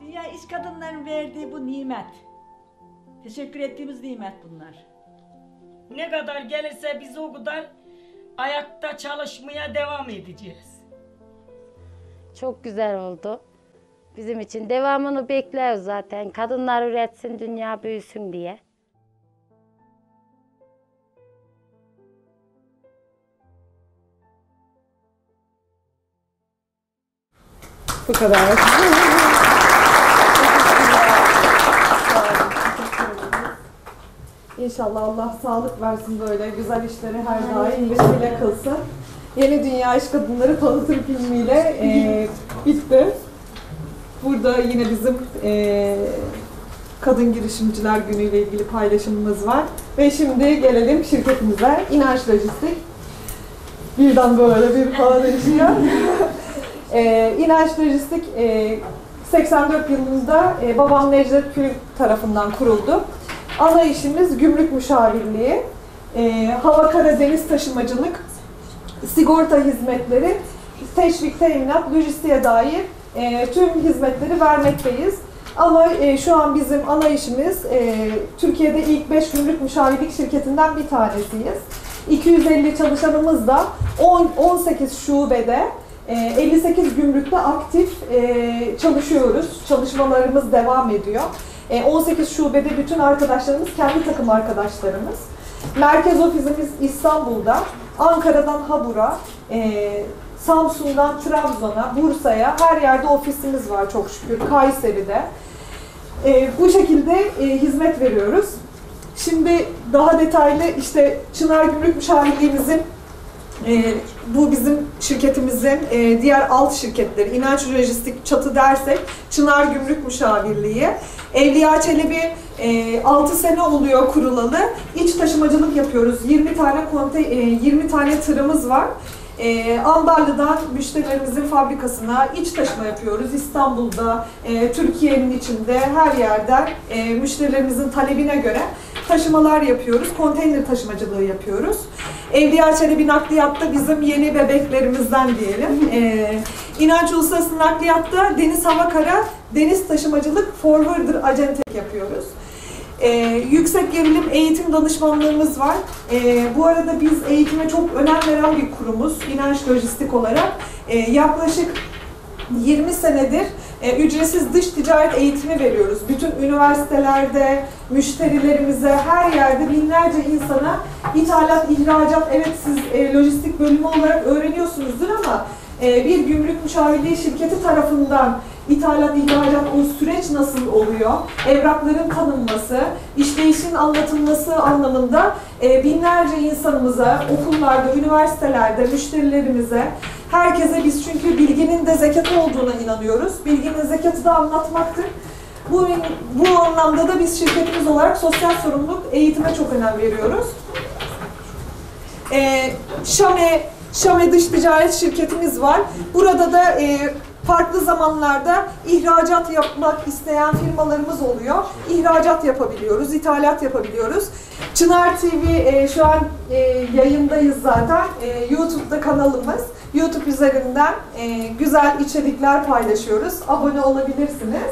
Dünya iş kadınların verdiği bu nimet. Teşekkür ettiğimiz nimet bunlar. Ne kadar gelirse biz o kadar ayakta çalışmaya devam edeceğiz. Çok güzel oldu. Bizim için devamını bekliyoruz zaten. Kadınlar üretsin, dünya büyüsün diye. Bu kadar. İnşallah Allah sağlık versin, böyle güzel işleri her daim vesile kılsın. Yeni Dünya İş Kadınları Platformu filmiyle e, bitti. Burada yine bizim e, Kadın Girişimciler Günü ile ilgili paylaşımımız var. Ve şimdi gelelim şirketimize. İnanç Lojistik. Birden böyle bir falan değişiyor. Ee, İnanç Lojistik e, seksen dört yılında e, babam Necdet Külünk tarafından kuruldu. Ana işimiz gümrük müşavirliği, e, hava karadeniz taşımacılık, sigorta hizmetleri, teşvik teminat, lojistiğe dair e, tüm hizmetleri vermekteyiz. Ama e, şu an bizim ana işimiz e, Türkiye'de ilk beş gümrük müşavirlik şirketinden bir tanesiyiz. iki yüz elli çalışanımız da on, on sekiz şubede elli sekiz gümrükte aktif çalışıyoruz. Çalışmalarımız devam ediyor. on sekiz şubede bütün arkadaşlarımız, kendi takım arkadaşlarımız. Merkez ofisimiz İstanbul'da, Ankara'dan Habur'a, Samsun'dan Trabzon'a, Bursa'ya her yerde ofisimiz var çok şükür, Kayseri'de. Bu şekilde hizmet veriyoruz. Şimdi daha detaylı işte Çınar Gümrük Müşavirliğimizin Ee, bu bizim şirketimizin e, diğer alt şirketleri, İnanç Lojistik çatı dersek Çınar Gümrük Müşavirliği, Evliya Çelebi e, altı sene oluyor kurulalı, iç taşımacılık yapıyoruz, yirmi tane konte, e, yirmi tane tırımız var. E, Ambarlı'dan müşterilerimizin fabrikasına iç taşıma yapıyoruz. İstanbul'da, e, Türkiye'nin içinde her yerden e, müşterilerimizin talebine göre taşımalar yapıyoruz. Konteyner taşımacılığı yapıyoruz. Evliya Çelebi Nakliyat'ta bizim yeni bebeklerimizden diyelim. E, İnanç Uluslararası Nakliyat'ta deniz hava kara, deniz taşımacılık forwarder acentek yapıyoruz. Ee, yüksek gerilim eğitim danışmanlığımız var. Ee, bu arada biz eğitime çok önem veren bir kurumuz, İnanç Lojistik olarak. Ee, yaklaşık yirmi senedir e, ücretsiz dış ticaret eğitimi veriyoruz. Bütün üniversitelerde, müşterilerimize, her yerde binlerce insana ithalat, ihracat, evet siz e, lojistik bölümü olarak öğreniyorsunuzdur ama e, bir gümrük müşavirliği şirketi tarafından İthalat, ihracat, o süreç nasıl oluyor? Evrakların tanınması, işleyişin anlatılması anlamında binlerce insanımıza, okullarda, üniversitelerde, müşterilerimize, herkese biz çünkü bilginin de zekatı olduğuna inanıyoruz. Bilginin zekatı da anlatmaktır. Bu, bu anlamda da biz şirketimiz olarak sosyal sorumluluk eğitime çok önem veriyoruz. E, Şame, Şame Dış Ticaret Şirketimiz var. Burada da E, farklı zamanlarda ihracat yapmak isteyen firmalarımız oluyor. İhracat yapabiliyoruz, ithalat yapabiliyoruz. Çınar T V e, şu an e, yayındayız zaten. E, YouTube'da kanalımız. YouTube üzerinden e, güzel içerikler paylaşıyoruz. Abone olabilirsiniz.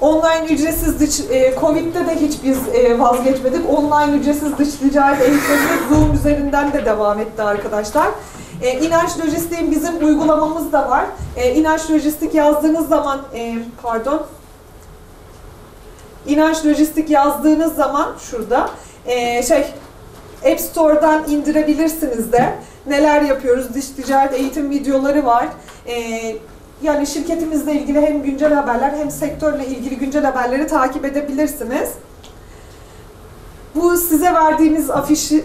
Online ücretsiz dış, e, Covid'de de hiç biz e, vazgeçmedik. Online ücretsiz dış ticaret eğitimleri Zoom üzerinden de devam etti arkadaşlar. E, İnanç Lojistik'in bizim uygulamamız da var. E, İnanç Lojistik yazdığınız zaman, e, pardon, İnanç Lojistik yazdığınız zaman şurada, e, şey, App Store'dan indirebilirsiniz de. Neler yapıyoruz? Dış ticaret eğitim videoları var. E, Yani şirketimizle ilgili hem güncel haberler hem sektörle ilgili güncel haberleri takip edebilirsiniz. Bu size verdiğimiz afiş, e,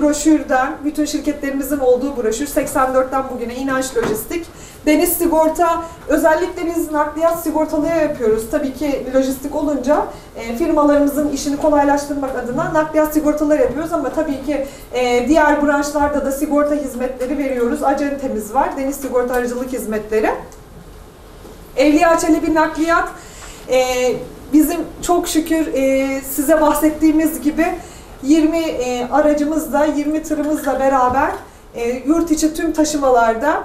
broşürden, bütün şirketlerimizin olduğu broşür, seksen dörtten bugüne İnanç Lojistik. Deniz Sigorta, özellikle biz nakliyat sigortalıya yapıyoruz. Tabii ki lojistik olunca e, firmalarımızın işini kolaylaştırmak adına nakliyat sigortalar yapıyoruz. Ama tabii ki e, diğer branşlarda da sigorta hizmetleri veriyoruz. Acentemiz var, Deniz Sigortacılık hizmetleri. Evliya Çelebi Nakliyat. E, Bizim çok şükür e, size bahsettiğimiz gibi yirmi e, aracımızla, yirmi tırımızla beraber e, yurt içi tüm taşımalarda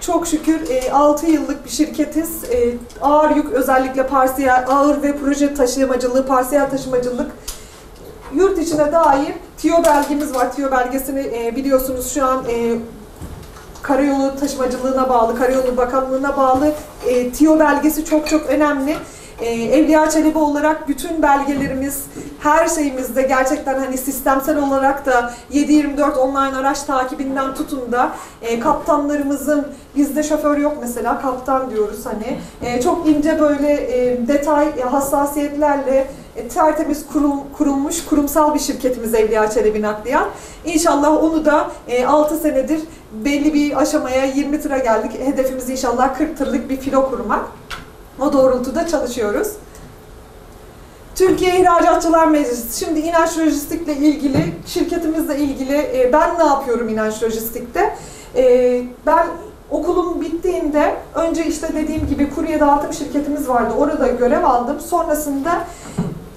çok şükür e, altı yıllık bir şirketiz. E, ağır yük, özellikle parsiyel, ağır ve proje taşımacılığı, parsiyel taşımacılık, yurt içine dair T İ O belgemiz var. T İ O belgesini e, biliyorsunuz şu an e, Karayolu Taşımacılığına bağlı, Karayolu Bakanlığına bağlı e, T İ O belgesi çok çok önemli. Ee, Evliya Çelebi olarak bütün belgelerimiz, her şeyimizde gerçekten hani sistemsel olarak da yedi yirmi dört online araç takibinden tutun da e, kaptanlarımızın, bizde şoför yok mesela, kaptan diyoruz hani, e, çok ince böyle e, detay e, hassasiyetlerle e, tertemiz kurum, kurulmuş kurumsal bir şirketimiz Evliya Çelebi Nakliyat. İnşallah onu da e, altı senedir belli bir aşamaya, yirmi tıra geldik. Hedefimiz inşallah kırk tırlık bir filo kurmak. O doğrultuda çalışıyoruz. Türkiye İhracatçılar Meclisi. Şimdi İnanç Lojistik'le ilgili, şirketimizle ilgili ben ne yapıyorum İnanç Lojistik'te? Ben okulum bittiğinde önce işte dediğim gibi kurye dağıtım şirketimiz vardı. Orada görev aldım. Sonrasında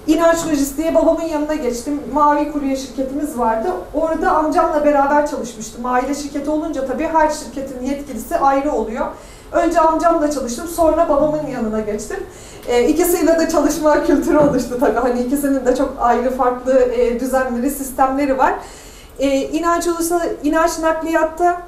İnanç Lojistik'e babamın yanına geçtim. Mavi kurye şirketimiz vardı. Orada amcamla beraber çalışmıştım. Aile şirketi olunca tabii her şirketin yetkilisi ayrı oluyor. Önce amcamla çalıştım, sonra babamın yanına geçtim. E, ikisiyle de çalışma kültürü oluştu tabii. Hani ikisinin de çok ayrı farklı e, düzenleri, sistemleri var. E, İnanç Uluslararası, İnanç Nakliyat'ta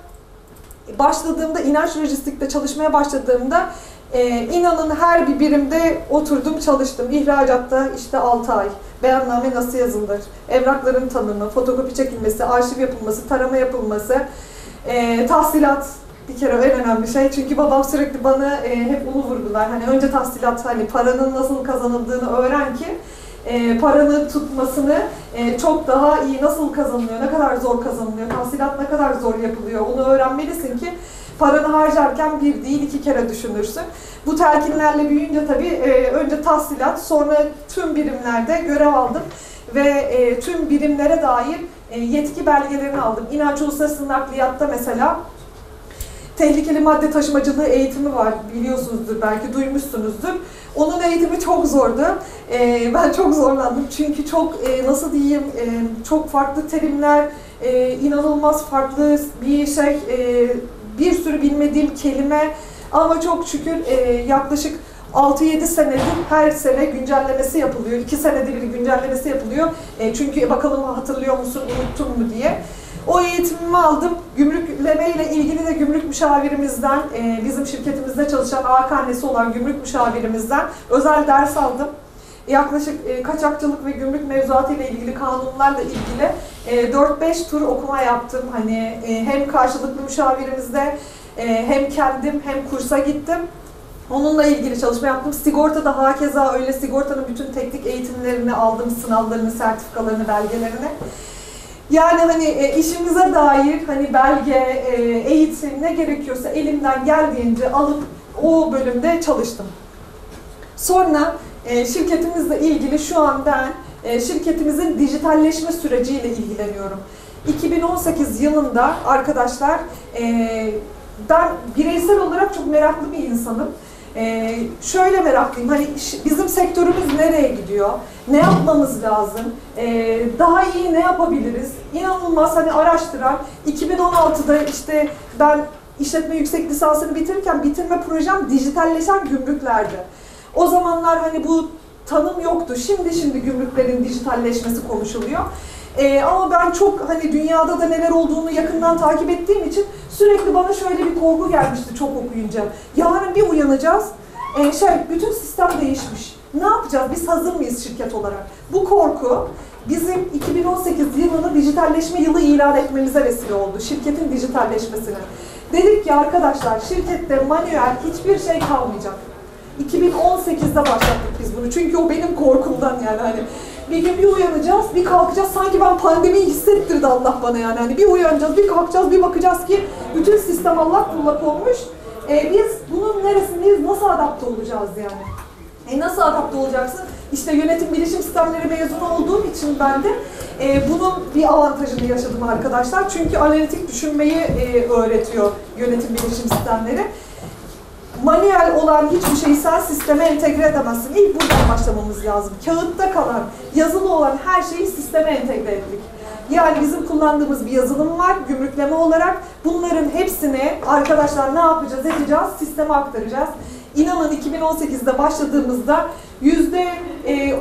başladığımda, İnanç Lojistik'te çalışmaya başladığımda e, inanın her bir birimde oturdum, çalıştım. İhracatta işte altı ay, beyanname nasıl yazılır, evrakların tanımı, fotokopi çekilmesi, arşiv yapılması, tarama yapılması, e, tahsilat. Bir kere en önemli şey, çünkü babam sürekli bana e, hep onu vurgular, hani önce tahsilat, hani paranın nasıl kazanıldığını öğren ki e, paranı tutmasını e, çok daha iyi, nasıl kazanılıyor, ne kadar zor kazanılıyor, tahsilat ne kadar zor yapılıyor, onu öğrenmelisin ki paranı harcarken bir değil iki kere düşünürsün. Bu telkinlerle büyüyünce tabii e, önce tahsilat, sonra tüm birimlerde görev aldım ve e, tüm birimlere dair e, yetki belgelerini aldım. İnanç Uluslararası Nakliyat'ta mesela tehlikeli madde taşımacılığı eğitimi var, biliyorsunuzdur belki, duymuşsunuzdur. Onun eğitimi çok zordu. Ee, ben çok zorlandım çünkü çok e, nasıl diyeyim, e, çok farklı terimler, e, inanılmaz farklı bir şey, e, bir sürü bilmediğim kelime. Ama çok şükür e, yaklaşık altı yedi senedir her sene güncellemesi yapılıyor. iki senede bir güncellemesi yapılıyor. E, çünkü bakalım hatırlıyor musun, unuttun mu diye. O eğitimimi aldım. Gümrükleme ile ilgili de gümrük müşavirimizden, bizim şirketimizde çalışan ağak annesi olan gümrük müşavirimizden özel ders aldım. Yaklaşık kaçakçılık ve gümrük mevzuatı ile ilgili, kanunlarla ilgili dört beş tur okuma yaptım. Hani hem karşılıklı müşavirimizde, hem kendim, hem kursa gittim. Onunla ilgili çalışma yaptım. Sigortada hakeza öyle, sigortanın bütün teknik eğitimlerini aldım, sınavlarını, sertifikalarını, belgelerini. Yani hani e, işimize dair hani belge, e, eğitim, ne gerekiyorsa elimden geldiğince alıp o bölümde çalıştım. Sonra e, şirketimizle ilgili şu an ben e, şirketimizin dijitalleşme süreciyle ilgileniyorum. iki bin on sekiz yılında arkadaşlar, e, ben bireysel olarak çok meraklı bir insanım. Ee, şöyle meraklıyım, hani bizim sektörümüz nereye gidiyor, ne yapmamız lazım, ee, daha iyi ne yapabiliriz, inanılmaz hani araştıran. iki bin on altıda işte ben işletme yüksek lisansını bitirirken bitirme projem dijitalleşen gümrüklerdi. O zamanlar hani bu tanım yoktu, şimdi şimdi gümrüklerin dijitalleşmesi konuşuluyor. Ee, ama ben çok hani dünyada da neler olduğunu yakından takip ettiğim için sürekli bana şöyle bir korku gelmişti çok okuyunca. Yarın bir uyanacağız, ee, şey, bütün sistem değişmiş. Ne yapacağız, biz hazır mıyız şirket olarak? Bu korku bizim iki bin on sekiz yılını dijitalleşme yılı ilan etmemize vesile oldu, şirketin dijitalleşmesine. Dedik ki arkadaşlar, şirkette manuel hiçbir şey kalmayacak. iki bin on sekizde başlattık biz bunu. Çünkü o benim korkumdan yani hani. Bir gün bir uyanacağız, bir kalkacağız. Sanki ben pandemiyi hissettirdi Allah bana yani. Hani bir uyanacağız, bir kalkacağız, bir bakacağız ki bütün sistem Allah kullak olmuş. E, biz bunun neresindeyiz, nasıl adapte olacağız yani? E, nasıl adapte olacaksın? İşte yönetim bilişim sistemleri mezunu olduğum için ben de e, bunun bir avantajını yaşadım arkadaşlar. Çünkü analitik düşünmeyi e, öğretiyor yönetim bilişim sistemleri. Manuel olan hiçbir şeyi sen sisteme entegre edemezsin. İlk buradan başlamamız lazım. Kağıtta kalan, yazılı olan her şeyi sisteme entegre ettik. Yani bizim kullandığımız bir yazılım var, gümrükleme olarak. Bunların hepsini arkadaşlar ne yapacağız, edeceğiz, sisteme aktaracağız. İnanın iki bin on sekizde başladığımızda yüzde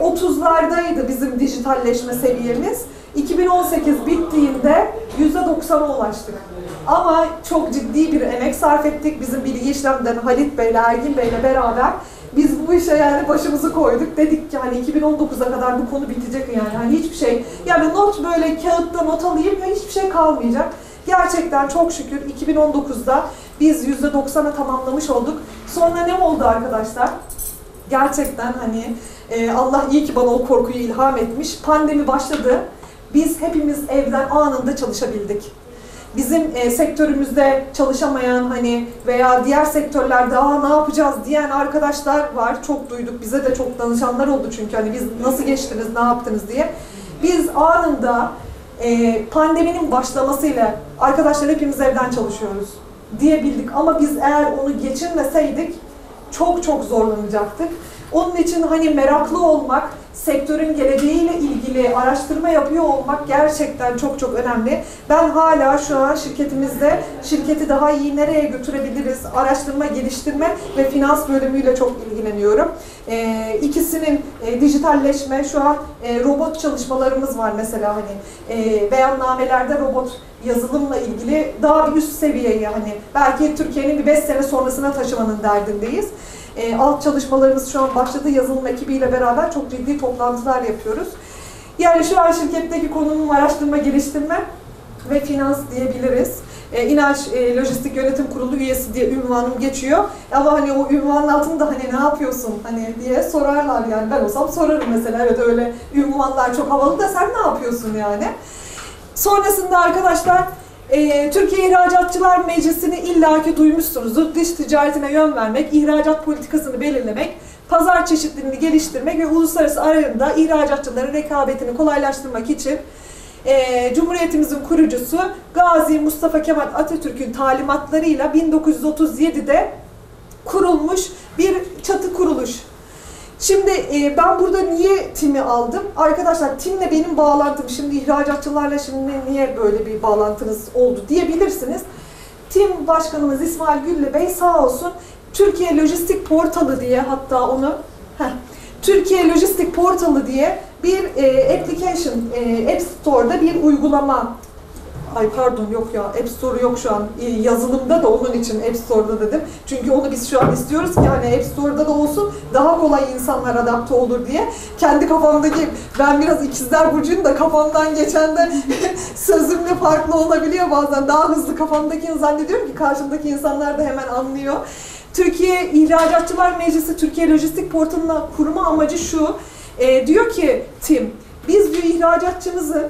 otuzlardaydı bizim dijitalleşme seviyemiz. iki bin on sekiz bittiğinde yüzde doksana ulaştık. Ama çok ciddi bir emek sarf ettik. Bizim bilgi işlemden Halit Bey'le, Ergin Bey'le beraber biz bu işe yani başımızı koyduk. Dedik ki hani iki bin on dokuza kadar bu konu bitecek yani. Hani hiçbir şey, yani not böyle kağıtta not alayım ve hiçbir şey kalmayacak. Gerçekten çok şükür iki bin on dokuzda biz yüzde doksana tamamlamış olduk. Sonra ne oldu arkadaşlar? Gerçekten hani e, Allah iyi ki bana o korkuyu ilham etmiş. Pandemi başladı. Biz hepimiz evden anında çalışabildik. Bizim e, sektörümüzde çalışamayan hani veya diğer sektörlerde "Aa, ne yapacağız?" diyen arkadaşlar var. Çok duyduk. Bize de çok danışanlar oldu çünkü hani biz nasıl geçtiniz, ne yaptınız diye. Biz anında e, pandeminin başlamasıyla arkadaşlar hepimiz evden çalışıyoruz diyebildik. Ama biz eğer onu geçirmeseydik çok çok zorlanacaktık. Onun için hani meraklı olmak, sektörün geleceğiyle ilgili araştırma yapıyor olmak gerçekten çok çok önemli. Ben hala şu an şirketimizde şirketi daha iyi nereye götürebiliriz, araştırma, geliştirme ve finans bölümüyle çok ilgileniyorum. Ee, ikisinin e, dijitalleşme, şu an e, robot çalışmalarımız var mesela hani e, beyannamelerde robot yazılımla ilgili daha bir üst seviyeye hani belki Türkiye'nin bir beş sene sonrasına taşımanın derdindeyiz. E, alt çalışmalarımız şu an başladı. Yazılım ekibiyle beraber çok ciddi toplantılar yapıyoruz. Yani şu an şirketteki konumum araştırma, geliştirme ve finans diyebiliriz. E, İnanç e, Lojistik Yönetim Kurulu üyesi diye ünvanım geçiyor. Ama hani o ünvanın altında hani ne yapıyorsun hani diye sorarlar yani. Ben olsam sorarım mesela. Evet, öyle ünvanlar çok havalı da sen ne yapıyorsun yani. Sonrasında arkadaşlar Türkiye İhracatçılar Meclisi'ni illaki duymuşsunuzdur. Dış ticaretine yön vermek, ihracat politikasını belirlemek, pazar çeşitliliğini geliştirmek ve uluslararası arasında ihracatçıların rekabetini kolaylaştırmak için e, Cumhuriyetimizin kurucusu Gazi Mustafa Kemal Atatürk'ün talimatlarıyla bin dokuz yüz otuz yedide kurulmuş bir çatı kuruluş. Şimdi e, ben burada niye TİM'i aldım? Arkadaşlar TİM'le benim bağlantım, şimdi ihracatçılarla şimdi niye böyle bir bağlantınız oldu diyebilirsiniz. TİM Başkanımız İsmail Güllü Bey sağ olsun Türkiye Lojistik Portalı diye hatta onu heh, Türkiye Lojistik Portalı diye bir e, application, e, App Store'da bir uygulama. Ay pardon, yok ya, App Store yok şu an yazılımda da, onun için App Store'da dedim. Çünkü onu biz şu an istiyoruz ki hani App Store'da da olsun, daha kolay insanlar adapte olur diye. Kendi kafamdaki, ben biraz ikizler burcuyum da kafamdan geçen de sözümle farklı olabiliyor bazen. Daha hızlı kafamdakini zannediyorum ki karşımdaki insanlar da hemen anlıyor. Türkiye İhracatçılar Meclisi, Türkiye Lojistik Portalı'nın kurma amacı şu. E, diyor ki TİM, biz diyor ihracatçımızı,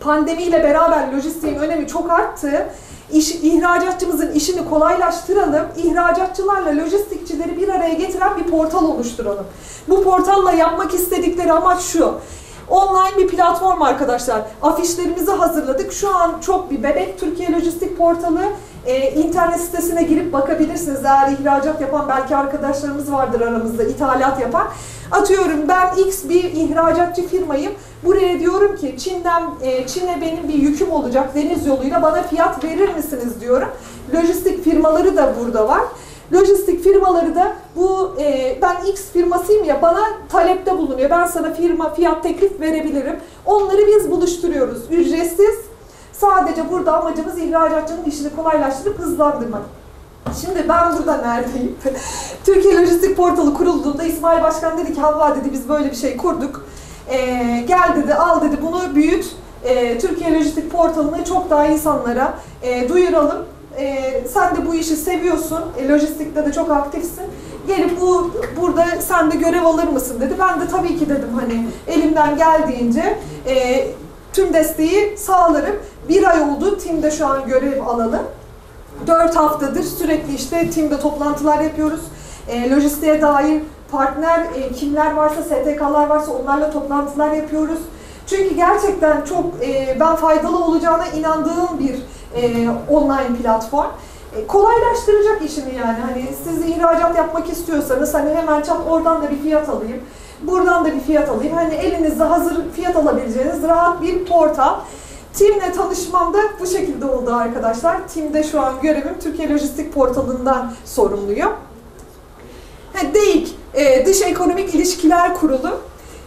pandemiyle beraber lojistiğin önemi çok arttı. İş, ihracatçımızın işini kolaylaştıralım. İhracatçılarla lojistikçileri bir araya getiren bir portal oluşturalım. Bu portalla yapmak istedikleri amaç şu. Online bir platform arkadaşlar. Afişlerimizi hazırladık. Şu an çok bir bebek Türkiye Lojistik Portalı. Ee, internet sitesine girip bakabilirsiniz. Eğer ihracat yapan belki arkadaşlarımız vardır aramızda, ithalat yapan. Atıyorum ben X bir ihracatçı firmayım. Buraya diyorum ki Çin'den e, Çin'e benim bir yüküm olacak deniz yoluyla, bana fiyat verir misiniz diyorum. Lojistik firmaları da burada var. Lojistik firmaları da bu e, ben X firmasıyım ya, bana talepte bulunuyor. Ben sana firma fiyat teklif verebilirim. Onları biz buluşturuyoruz. Ücretsiz. Sadece burada amacımız ihracatçının işini kolaylaştırıp hızlandırmak. Şimdi ben burada neredeyim? Türkiye Lojistik Portalı kurulduğunda İsmail Başkan dedi ki "Havva" dedi, "biz böyle bir şey kurduk. Ee, gel dedi, al dedi, bunu büyüt. Ee, Türkiye Lojistik Portalı'nı çok daha insanlara e, duyuralım. Ee, sen de bu işi seviyorsun, e, lojistikte de çok aktifsin. Gelip bu burada sen de görev alır mısın dedi. Ben de tabii ki dedim, hani elimden geldiğince e, tüm desteği sağlarım. Bir ay oldu T İ M'de şu an görev alalım. Dört haftadır sürekli işte T İ M'de toplantılar yapıyoruz. E, lojistiğe dair partner e, kimler varsa, S T K'lar varsa onlarla toplantılar yapıyoruz. Çünkü gerçekten çok e, ben faydalı olacağına inandığım bir e, online platform. E, kolaylaştıracak işini yani. Hani siz ihracat yapmak istiyorsanız hani hemen çat oradan da bir fiyat alayım, buradan da bir fiyat alayım. Hani elinizde hazır fiyat alabileceğiniz rahat bir portal. T İ M'le tanışmam da bu şekilde oldu arkadaşlar. T İ M'de şu an görevim Türkiye Lojistik Portalı'ndan sorumluyum. D E İK, e, Dış Ekonomik İlişkiler Kurulu.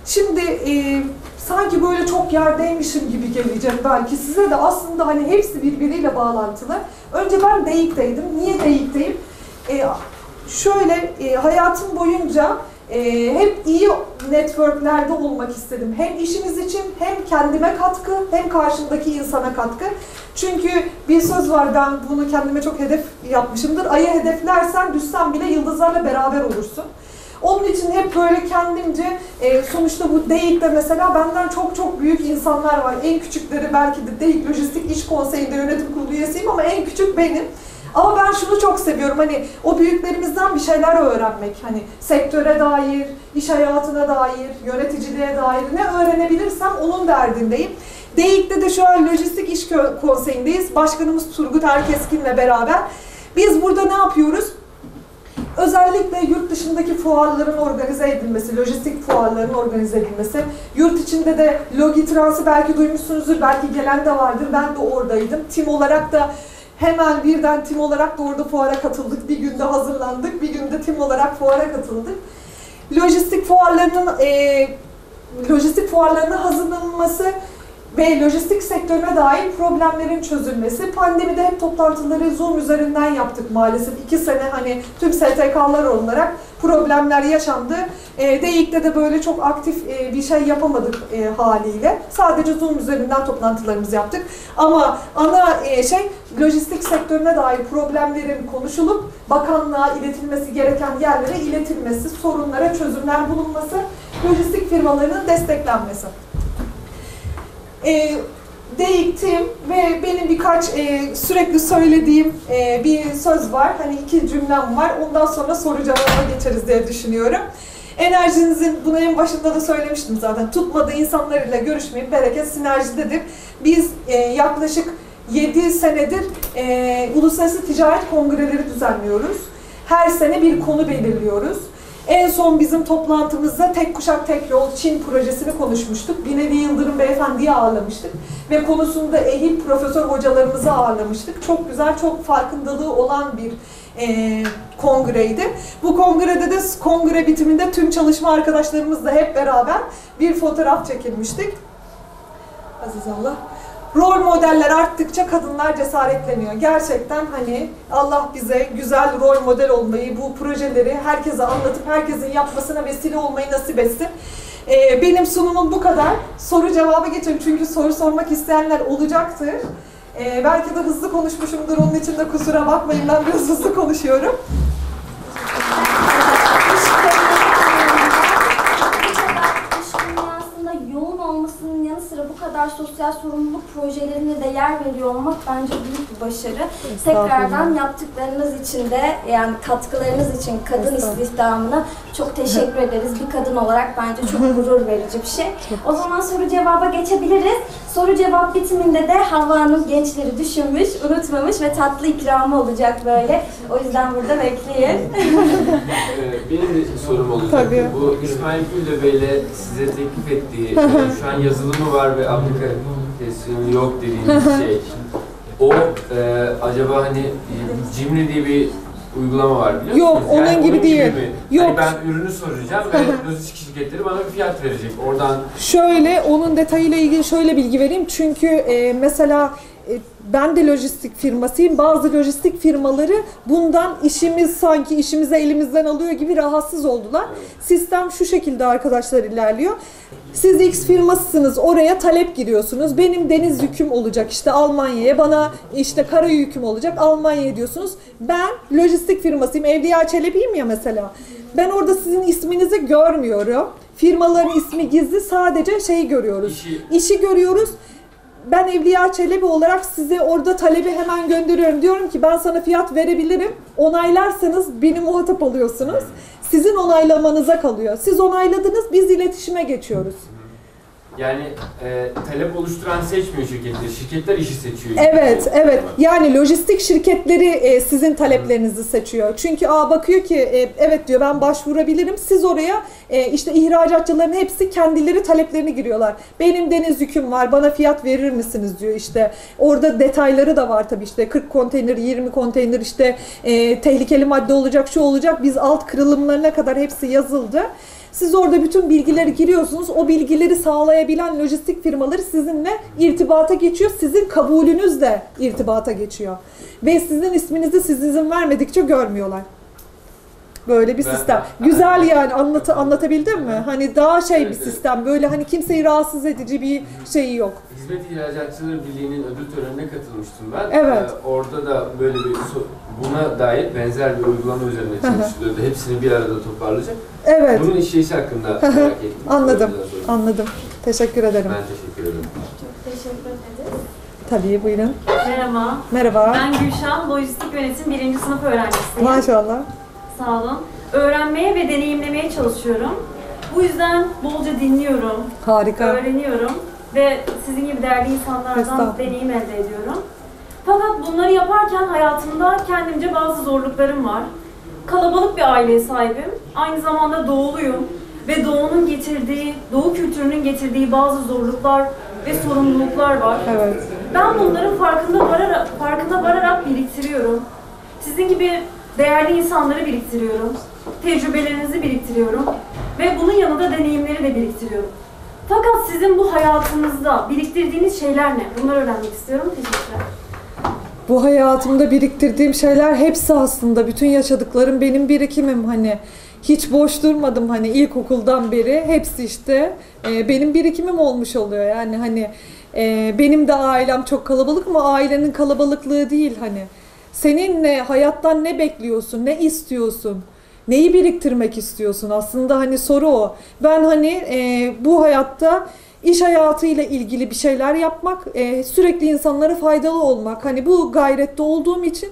Şimdi e, sanki böyle çok yerdeymişim gibi gelecek belki size de, aslında hani hepsi birbiriyle bağlantılı. Önce ben D E İK'teydim. Niye D E İK'teyim? E, şöyle e, hayatım boyunca e, hep iyi networklerde olmak istedim. Hem işimiz için, hem kendime katkı, hem karşımdaki insana katkı. Çünkü bir söz var, ben bunu kendime çok hedef yapmışımdır. Ay'a hedeflersen düşsen bile yıldızlarla beraber olursun. Onun için hep böyle kendimce, sonuçta bu D E İK'de mesela benden çok çok büyük insanlar var. En küçükleri belki de D E İK Lojistik İş Konseyi'nde yönetim kurulu üyesiyim ama en küçük benim. Ama ben şunu çok seviyorum, hani o büyüklerimizden bir şeyler öğrenmek. Hani sektöre dair, iş hayatına dair, yöneticiliğe dair ne öğrenebilirsem onun derdindeyim. D E İK'de de şu an Lojistik İş Konseyi'ndeyiz. Başkanımız Turgut Erkeskin'le beraber. Biz burada ne yapıyoruz? Özellikle yurt dışındaki fuarların organize edilmesi, lojistik fuarların organize edilmesi, yurt içinde de Logitrans'ı belki duymuşsunuzdur, belki gelen de vardır, ben de oradaydım. T İ M olarak da hemen birden T İ M olarak da orada fuara katıldık, bir günde hazırlandık, bir günde T İ M olarak fuara katıldık. Lojistik fuarlarının, e, lojistik fuarlarına hazırlanılması ve lojistik sektörüne dair problemlerin çözülmesi. Pandemide hep toplantıları Zoom üzerinden yaptık maalesef. İki sene hani tüm S T K'lar olarak problemler yaşandı. E, D E İK'de de böyle çok aktif e, bir şey yapamadık e, haliyle. Sadece Zoom üzerinden toplantılarımızı yaptık. Ama ana e, şey, lojistik sektörüne dair problemlerin konuşulup bakanlığa iletilmesi gereken yerlere iletilmesi, sorunlara çözümler bulunması, lojistik firmalarının desteklenmesi. E, D E İK'tim ve benim birkaç e, sürekli söylediğim e, bir söz var. Hani iki cümlem var. Ondan sonra soru cevaba geçeriz diye düşünüyorum. Enerjinizin, bunu en başında da söylemiştim zaten, tutmadığı insanlarla görüşmeyin. Bereket sinerjidedir. Biz e, yaklaşık yedi senedir e, uluslararası ticaret kongreleri düzenliyoruz. Her sene bir konu belirliyoruz. En son bizim toplantımızda Tek Kuşak Tek Yol Çin projesini konuşmuştuk. Binali Yıldırım Beyefendi'yi ağırlamıştık. Ve konusunda ehil profesör hocalarımızı ağırlamıştık. Çok güzel, çok farkındalığı olan bir e, kongreydi. Bu kongrede de, kongre bitiminde tüm çalışma arkadaşlarımızla hep beraber bir fotoğraf çekilmiştik. Aziz Allah. Rol modeller arttıkça kadınlar cesaretleniyor. Gerçekten hani Allah bize güzel rol model olmayı, bu projeleri herkese anlatıp herkesin yapmasına vesile olmayı nasip etsin. Ee, benim sunumum bu kadar. Soru cevaba geçelim çünkü soru sormak isteyenler olacaktır. Ee, belki de hızlı konuşmuşumdur, onun için de kusura bakmayın, ben biraz hızlı konuşuyorum. Bu kadar sosyal sorumluluk projelerine de yer veriyor olmak bence büyük bir başarı. Tekrardan yaptıklarınız için de, yani katkılarınız için kadın istihdamına çok teşekkür ederiz. Bir kadın olarak bence çok gurur verici bir şey. O zaman soru cevaba geçebiliriz. Soru cevap bitiminde de Havva Hanım gençleri düşünmüş, unutmamış ve tatlı ikramı olacak böyle. O yüzden burada bekleyin. Benim de sorum olacak. Tabii. Bu İsmail Güllü Bey'le size teklif ettiği, şu an yazılımı var ve Afrika teslim yok dediğiniz şey. O e, acaba hani Cimri diye bir uygulama var biliyor musunuz? Yok, yani onun gibi onun değil. Gibi yok. Hani ben ürünü soracağım ve lojistik şirketleri bana bir fiyat verecek. Oradan şöyle, onun detayıyla ilgili şöyle bilgi vereyim. Çünkü e, mesela e, ben de lojistik firmasıyım. Bazı lojistik firmaları bundan işimiz sanki işimizi elimizden alıyor gibi rahatsız oldular. Sistem şu şekilde arkadaşlar ilerliyor. Siz X firmasısınız, oraya talep giriyorsunuz. Benim deniz yüküm olacak işte Almanya'ya, bana işte kara yüküm olacak Almanya'ya diyorsunuz. Ben lojistik firmasıyım, Evliya Çelebi'yim ya mesela. Ben orada sizin isminizi görmüyorum. Firmaların ismi gizli, sadece şey görüyoruz. İşi, İşi görüyoruz. Ben Evliya Çelebi olarak size orada talebi hemen gönderiyorum. Diyorum ki ben sana fiyat verebilirim. Onaylarsanız beni muhatap alıyorsunuz. Sizin onaylamanıza kalıyor. Siz onayladınız, biz iletişime geçiyoruz. Yani e, talep oluşturan seçmiyor şirketler. Şirketler işi seçiyor. Evet, evet. Yani lojistik şirketleri e, sizin taleplerinizi seçiyor. Çünkü a bakıyor ki e, evet diyor ben başvurabilirim. Siz oraya e, işte ihracatçıların hepsi kendileri taleplerini giriyorlar. Benim deniz yüküm var. Bana fiyat verir misiniz diyor işte. Orada detayları da var tabii işte. kırk konteyner, yirmi konteyner işte e, tehlikeli madde olacak, şu olacak. Biz alt kırılımlarına kadar hepsi yazıldı. Siz orada bütün bilgileri giriyorsunuz. O bilgileri sağlayabilen lojistik firmaları sizinle irtibata geçiyor. Sizin kabulünüzle irtibata geçiyor. Ve sizin isminizi siz izin vermedikçe görmüyorlar. Böyle bir sistem. Güzel yani, anlatı, anlatabildim mi? Hani daha şey bir sistem. Böyle hani kimseyi rahatsız edici bir şeyi yok. Hizmet İhracatçıları Birliği'nin ödül törenine katılmıştım ben. Evet. Ee, orada da böyle bir buna dair benzer bir uygulama üzerine çalışılıyordu. Hepsini bir arada toparlayacak. Evet. Bunun işleyişi hakkında merak ettim. Anladım. Anladım. Teşekkür ederim. Ben teşekkür ederim. Çok teşekkür ederim. Tabii, buyurun. Merhaba. Merhaba. Ben Gülşen, lojistik yönetim birinci sınıf öğrencisiyim. Maşallah. Sağ olun. Öğrenmeye ve deneyimlemeye çalışıyorum. Bu yüzden bolca dinliyorum. Harika. Öğreniyorum. Ve sizin gibi değerli insanlardan deneyim elde ediyorum. Fakat bunları yaparken hayatımda kendimce bazı zorluklarım var. Kalabalık bir aileye sahibim. Aynı zamanda doğuluyum. Ve doğunun getirdiği, doğu kültürünün getirdiği bazı zorluklar ve sorumluluklar var. Evet. Ben bunların farkında vararak, farkında vararak biriktiriyorum. Sizin gibi değerli insanları biriktiriyorum. Tecrübelerinizi biriktiriyorum. Ve bunun yanında deneyimleri de biriktiriyorum. Fakat sizin bu hayatınızda biriktirdiğiniz şeyler ne? Bunları öğrenmek istiyorum. Teşekkürler. Bu hayatımda biriktirdiğim şeyler hepsi aslında. Bütün yaşadıklarım benim birikimim hani. Hiç boş durmadım hani ilkokuldan beri. Hepsi işte e, benim birikimim olmuş oluyor. Yani hani e, benim de ailem çok kalabalık ama ailenin kalabalıklığı değil hani. Senin ne, hayattan ne bekliyorsun, ne istiyorsun? Neyi biriktirmek istiyorsun? Aslında hani soru o. Ben hani e, bu hayatta iş hayatıyla ilgili bir şeyler yapmak, e, sürekli insanlara faydalı olmak. Hani bu gayrette olduğum için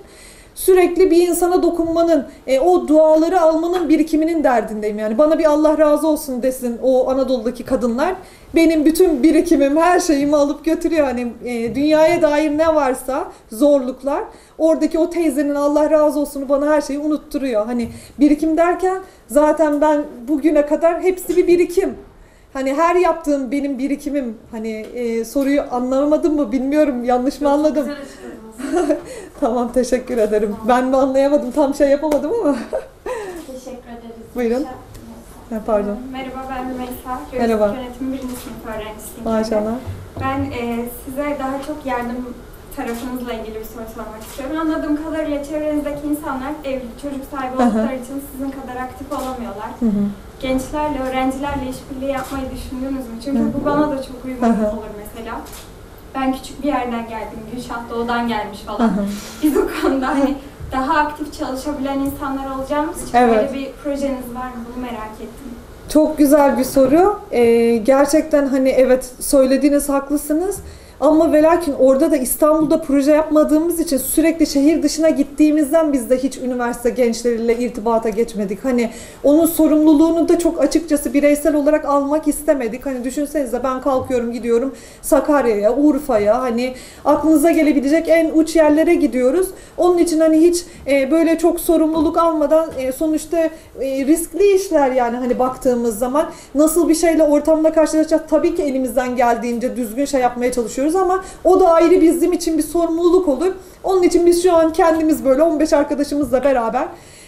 sürekli bir insana dokunmanın, e, o duaları almanın birikiminin derdindeyim. Yani bana bir Allah razı olsun desin o Anadolu'daki kadınlar. Benim bütün birikimim, her şeyimi alıp götürüyor. Hani e, dünyaya dair ne varsa zorluklar, oradaki o teyzenin Allah razı olsunu bana her şeyi unutturuyor. Hani birikim derken zaten ben bugüne kadar hepsi bir birikim. Hani her yaptığım benim birikimim. Hani e, soruyu anlamadım mı bilmiyorum, yanlış mı anladım? Tamam, teşekkür ederim. Tamam. Ben mi anlayamadım, tam şey yapamadım ama. Teşekkür ederiz. Buyurun. Ha, pardon. Merhaba, ben Mümeysa. Merhaba. Yönetim birinci sınıf öğrencisiyim. Maşallah. Ben e, size daha çok yardım tarafınızla ilgili bir soru sormak istiyorum. Anladığım kadarıyla çevrenizdeki insanlar evli, çocuk sahibi oldukları için sizin kadar aktif olamıyorlar. Hı hı. Gençlerle, öğrencilerle işbirliği yapmayı düşündünüz mü? Çünkü hı hı. bu bana da çok uygun hı hı. olur mesela. Ben küçük bir yerden geldim, Gülşah Doğu'dan gelmiş falan. Hı hı. Biz o konuda hani daha aktif çalışabilen insanlar olacağımız için evet. böyle bir projeniz var mı? Bunu merak ettim. Çok güzel bir soru. Ee, gerçekten hani evet, söylediğiniz haklısınız. Ama velakin orada da İstanbul'da proje yapmadığımız için sürekli şehir dışına gittiğimizden biz de hiç üniversite gençleriyle irtibata geçmedik. Hani onun sorumluluğunu da çok açıkçası bireysel olarak almak istemedik. Hani düşünsenize ben kalkıyorum gidiyorum Sakarya'ya, Urfa'ya, hani aklınıza gelebilecek en uç yerlere gidiyoruz. Onun için hani hiç böyle çok sorumluluk almadan sonuçta riskli işler yani hani baktığımız zaman nasıl bir şeyle ortamda karşılaşacağız tabii ki elimizden geldiğince düzgün şey yapmaya çalışıyoruz. Ama o da ayrı bizim için bir sorumluluk olur. Onun için biz şu an kendimiz böyle on beş arkadaşımızla beraber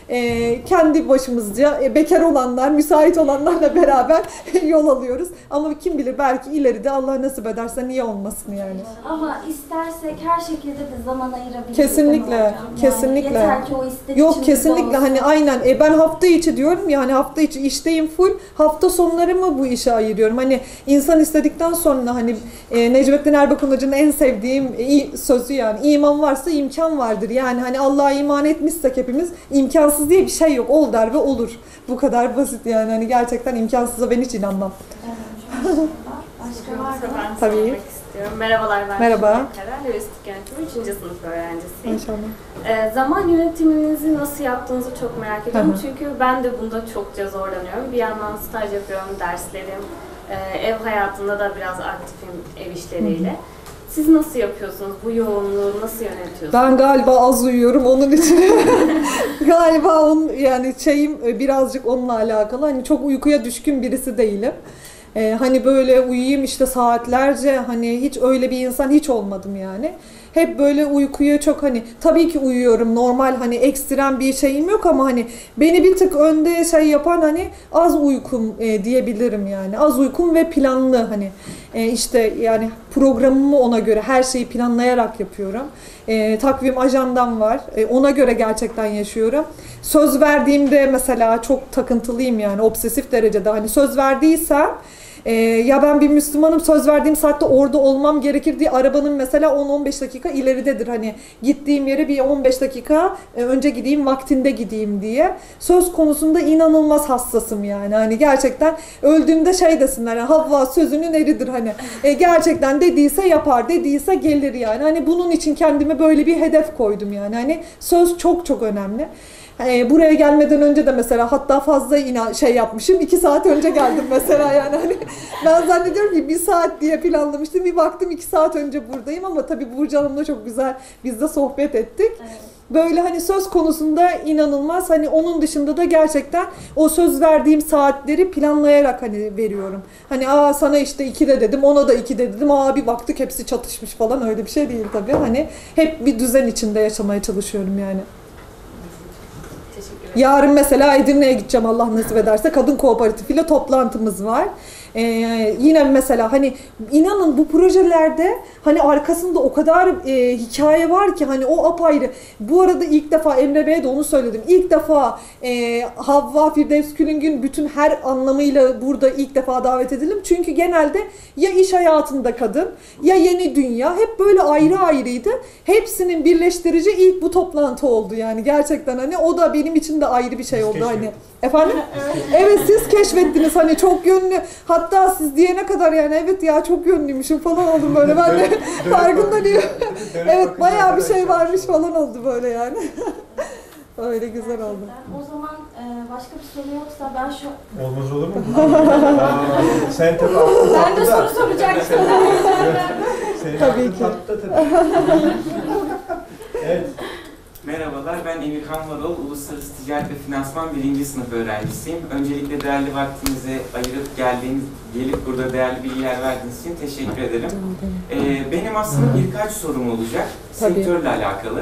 e, kendi başımızca e, bekar olanlar, müsait olanlarla beraber yol alıyoruz. Ama kim bilir, belki ileride Allah nasip ederse niye olmasın yani. Ama istersek her şekilde de zaman ayırabiliriz. Kesinlikle, kesinlikle. Yani yeter ki o istek. Yok kesinlikle, hani aynen. E, ben hafta içi diyorum yani, hafta içi işteyim full. Hafta sonları mı bu işe ayırıyorum? Hani insan istedikten sonra hani e, Necmettin Erbakan Hoca'nın en sevdiğim e, sözü yani, iman varsa imkan vardır. Yani hani Allah'a iman etmişsek hepimiz, imkansız diye bir şey yok. Ol der ve olur. Bu kadar basit yani. Hani gerçekten imkansıza ben hiç inanmam. Başka varsa ben sormak istiyorum. Merhabalar, ben Merhaba. Şimdi Lojistik Yönetimi üçüncü sınıf öğrencisiyim. İnşallah. Ee, zaman yönetiminizi nasıl yaptığınızı çok merak ediyorum. Hı-hı. Çünkü ben de bunda çokça zorlanıyorum. Bir yandan staj yapıyorum, derslerim, ee, ev hayatında da biraz aktifim ev işleriyle. Hı-hı. Siz nasıl yapıyorsunuz? Bu yoğunluğu nasıl yönetiyorsunuz? Ben galiba az uyuyorum onun için. Galiba onun, yani şeyim birazcık onunla alakalı. Hani çok uykuya düşkün birisi değilim. Ee, hani böyle uyuyayım işte saatlerce, hani hiç öyle bir insan hiç olmadım yani. Hep böyle uykuya çok, hani tabii ki uyuyorum, normal hani ekstrem bir şeyim yok ama hani beni bir tık önde şey yapan hani az uykum e, diyebilirim yani. Az uykum ve planlı, hani e, işte yani programımı ona göre her şeyi planlayarak yapıyorum. E, takvim ajandam var, e, ona göre gerçekten yaşıyorum. Söz verdiğimde mesela çok takıntılıyım yani, obsesif derecede. Hani söz verdiysem Ee, ya ben bir Müslümanım, söz verdiğim saatte orada olmam gerekir diye arabanın mesela on on beş dakika ileridedir. Hani gittiğim yere bir on beş dakika önce gideyim, vaktinde gideyim diye. Söz konusunda inanılmaz hassasım yani. Hani gerçekten öldüğümde şey desinler, yani Havva sözünün eridir hani. E, gerçekten dediyse yapar, dediyse gelir yani. Hani bunun için kendime böyle bir hedef koydum yani. Hani söz çok çok önemli. Buraya gelmeden önce de mesela hatta fazla inan şey yapmışım. iki saat önce geldim mesela yani. Hani ben zannediyorum ki bir saat diye planlamıştım. Bir baktım iki saat önce buradayım ama tabii Burcu Hanım'la çok güzel biz de sohbet ettik. Evet. Böyle hani söz konusunda inanılmaz. Hani onun dışında da gerçekten o söz verdiğim saatleri planlayarak hani veriyorum. Hani aa sana işte ikide dedim, ona da ikide dedim. Aa bir baktık hepsi çatışmış falan, öyle bir şey değil tabii. Hani hep bir düzen içinde yaşamaya çalışıyorum yani. Yarın mesela Edirne'ye gideceğim Allah nasip ederse. Kadın kooperatifiyle toplantımız var. Ee, yine mesela hani inanın bu projelerde hani arkasında o kadar e, hikaye var ki hani o apayrı. Bu arada ilk defa Emre Bey'e de onu söyledim. İlk defa e, Havva Firdevs Külüng'ün bütün her anlamıyla burada ilk defa davet edildim. Çünkü genelde ya iş hayatında kadın ya yeni dünya hep böyle ayrı ayrıydı. Hepsinin birleştirici ilk bu toplantı oldu yani gerçekten hani o da benim için de ayrı bir şey oldu hani. Efendim? Evet, siz keşfettiniz hani çok yönlü. Hatta siz diyene kadar yani evet ya çok yönlüymüşüm falan oldum böyle ben de farkında değilim. Evet bayağı bir şey varmış falan oldu böyle yani. Öyle güzel gerçekten oldu. O zaman e, başka bir soru yoksa ben şu... Olmaz olur mu? Aa, sen tabii ben de soru soracaksın. Tabii ki. Evet. Merhabalar, ben Emirhan Varol, Uluslararası Ticaret ve Finansman birinci sınıf öğrencisiyim. Öncelikle değerli vaktinizi ayırıp geldiğiniz, gelip burada değerli bilgiler verdiğiniz için teşekkür ederim. Ee, benim aslında birkaç sorum olacak, tabii, sektörle alakalı.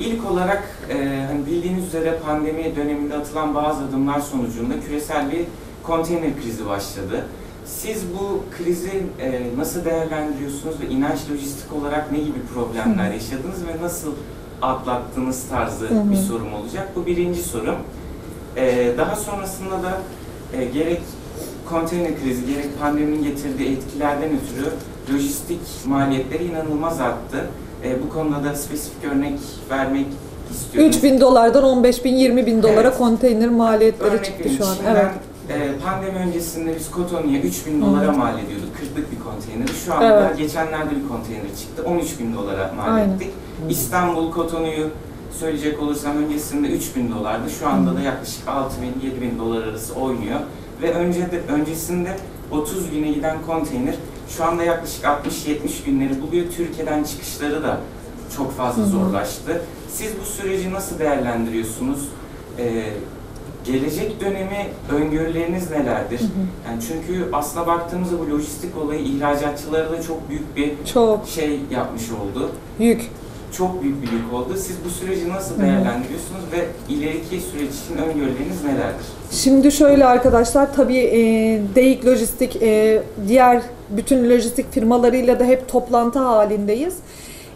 İlk olarak, e, hani bildiğiniz üzere pandemi döneminde atılan bazı adımlar sonucunda küresel bir konteyner krizi başladı. Siz bu krizi e, nasıl değerlendiriyorsunuz ve inanç lojistik olarak ne gibi problemler yaşadınız ve nasıl atlattığınız tarzı hı hı. bir sorum olacak. Bu birinci sorum. Ee, daha sonrasında da e, gerek konteyner krizi, gerek pandeminin getirdiği etkilerden ötürü lojistik maliyetleri inanılmaz arttı. E, bu konuda da spesifik örnek vermek istiyorum. üç bin dolardan on beş bin, yirmi bin dolara evet, konteyner maliyetleri örnek çıktı şu an. Evet. Ben, e, pandemi öncesinde biz Kotonya'ya üç bin dolara hı. mal ediyorduk. kırklık bir konteyneri. Şu anda evet, geçenlerde bir konteyner çıktı. on üç bin dolara mal aynen ettik. İstanbul Kotonu'yu söyleyecek olursam öncesinde üç bin dolardı. Şu anda da yaklaşık altı bin yedi bin dolar arası oynuyor. Ve önce de, öncesinde otuz bine giden konteyner şu anda yaklaşık altmış yetmiş günleri buluyor. Türkiye'den çıkışları da çok fazla zorlaştı. Siz bu süreci nasıl değerlendiriyorsunuz? Ee, gelecek dönemi öngörüleriniz nelerdir? Yani çünkü aslına baktığımızda bu lojistik olayı ihracatçılara da çok büyük bir çok şey yapmış oldu. Yük. çok büyük bir yük oldu. Siz bu süreci nasıl değerlendiriyorsunuz ve ileriki süreç için öngörüleriniz nelerdir? Şimdi şöyle arkadaşlar, tabii e, DEİK Lojistik, e, diğer bütün lojistik firmalarıyla da hep toplantı halindeyiz.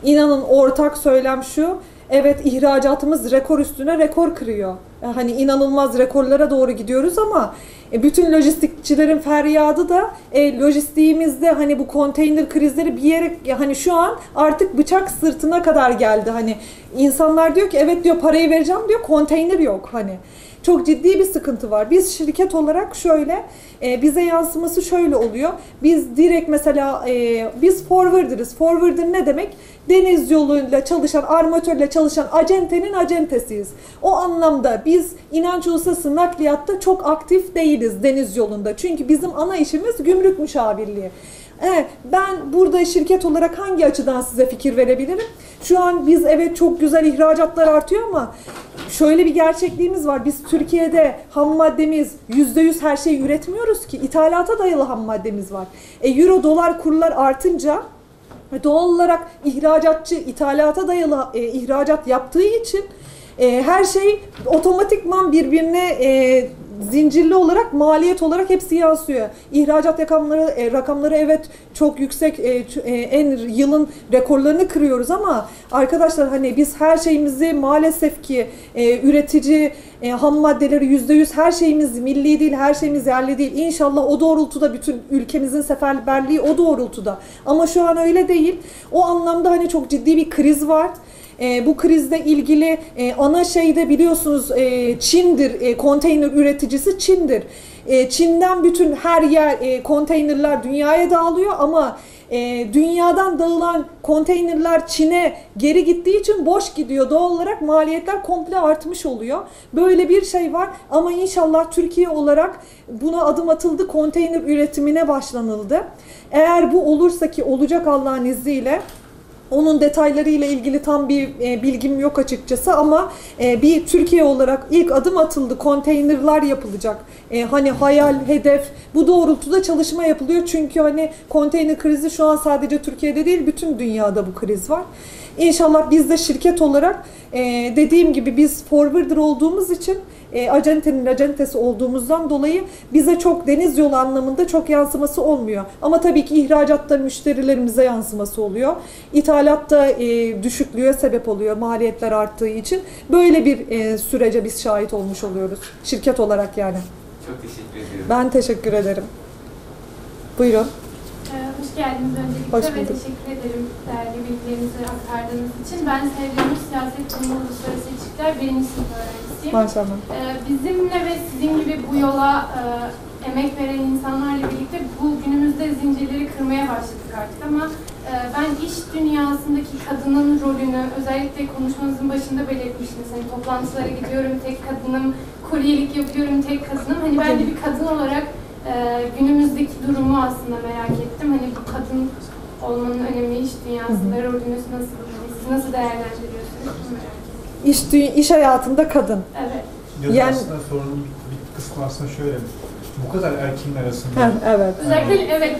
İnanın ortak söylem şu, evet ihracatımız rekor üstüne rekor kırıyor. Hani inanılmaz rekorlara doğru gidiyoruz ama bütün lojistikçilerin feryadı da e, lojistiğimizde hani bu konteyner krizleri bir yere, hani şu an artık bıçak sırtına kadar geldi. Hani insanlar diyor ki evet diyor parayı vereceğim diyor, konteyner yok hani. Çok ciddi bir sıkıntı var. Biz şirket olarak şöyle, e, bize yansıması şöyle oluyor. Biz direkt mesela e, biz forwarderiz. Forwarder ne demek? Deniz yoluyla çalışan, armatörle çalışan acentenin acentesiyiz. O anlamda biz İnanç Uluslararası nakliyatta çok aktif değiliz deniz yolunda. Çünkü bizim ana işimiz gümrük müşavirliği. Evet, ben burada şirket olarak hangi açıdan size fikir verebilirim? Şu an biz evet çok güzel ihracatlar artıyor ama şöyle bir gerçekliğimiz var. Biz Türkiye'de ham maddemiz yüzde yüz her şeyi üretmiyoruz ki. İthalata dayalı ham maddemiz var. E, Euro dolar kurlar artınca doğal olarak ihracatçı ithalata dayalı e, ihracat yaptığı için e, her şey otomatikman birbirine e, zincirli olarak, maliyet olarak hepsi yansıyor. İhracat rakamları, e, rakamları evet çok yüksek, e, en yılın rekorlarını kırıyoruz ama arkadaşlar hani biz her şeyimizi maalesef ki e, üretici e, ham maddeleri yüzde yüz her şeyimiz milli değil, her şeyimiz yerli değil. İnşallah o doğrultuda bütün ülkemizin seferberliği o doğrultuda. Ama şu an öyle değil. O anlamda hani çok ciddi bir kriz var. E, bu krizle ilgili e, ana şeyde biliyorsunuz e, Çin'dir, e, konteyner üreticisi Çin'dir. E, Çin'den bütün her yer e, konteynerler dünyaya dağılıyor ama e, dünyadan dağılan konteynerler Çin'e geri gittiği için boş gidiyor. Doğal olarak maliyetler komple artmış oluyor. Böyle bir şey var ama inşallah Türkiye olarak buna adım atıldı, konteyner üretimine başlanıldı. Eğer bu olursa ki olacak Allah'ın izniyle. Onun detaylarıyla ilgili tam bir e, bilgim yok açıkçası ama e, bir Türkiye olarak ilk adım atıldı. Konteynerler yapılacak. E, hani hayal, hedef, bu doğrultuda çalışma yapılıyor. Çünkü hani konteyner krizi şu an sadece Türkiye'de değil, bütün dünyada bu kriz var. İnşallah biz de şirket olarak e, dediğim gibi biz forwarder olduğumuz için, e, acentenin acentesi olduğumuzdan dolayı bize çok deniz yolu anlamında çok yansıması olmuyor. Ama tabii ki ihracatta müşterilerimize yansıması oluyor. İthalatta e, düşüklüğe sebep oluyor maliyetler arttığı için. Böyle bir e, sürece biz şahit olmuş oluyoruz. Şirket olarak yani. Çok teşekkür ediyorum. Ben teşekkür ederim. Buyurun. Hoş geldiniz öncelikle. Hoş ve teşekkür ederim değerli bilgilerinizi aktardığınız için. Ben Sevdemir, Siyaset Kurumu Uluslararası İlişkiler birinci sınıf öğrencisiyim. Maşallah. Bizimle ve sizin gibi bu yola emek veren insanlarla birlikte bu günümüzde zincirleri kırmaya başladık artık ama ben iş dünyasındaki kadının rolünü özellikle konuşmanızın başında belirtmiştiniz. Hani toplantılara gidiyorum, tek kadınım, kuryelik yapıyorum, tek kadınım. Hani ben de bir kadın olarak Ee, günümüzdeki durumu aslında merak ettim. Hani bu kadın olmanın önemi iş dünyasında, rolünüz nasıl, siz nasıl değerlendiriyorsunuz? İş, iş hayatında kadın. Evet. Yani, yani aslında sorunun bir, bir kısmı aslında şöyle, bu kadar erkeğin arasında. Heh, evet. Özellikle evet,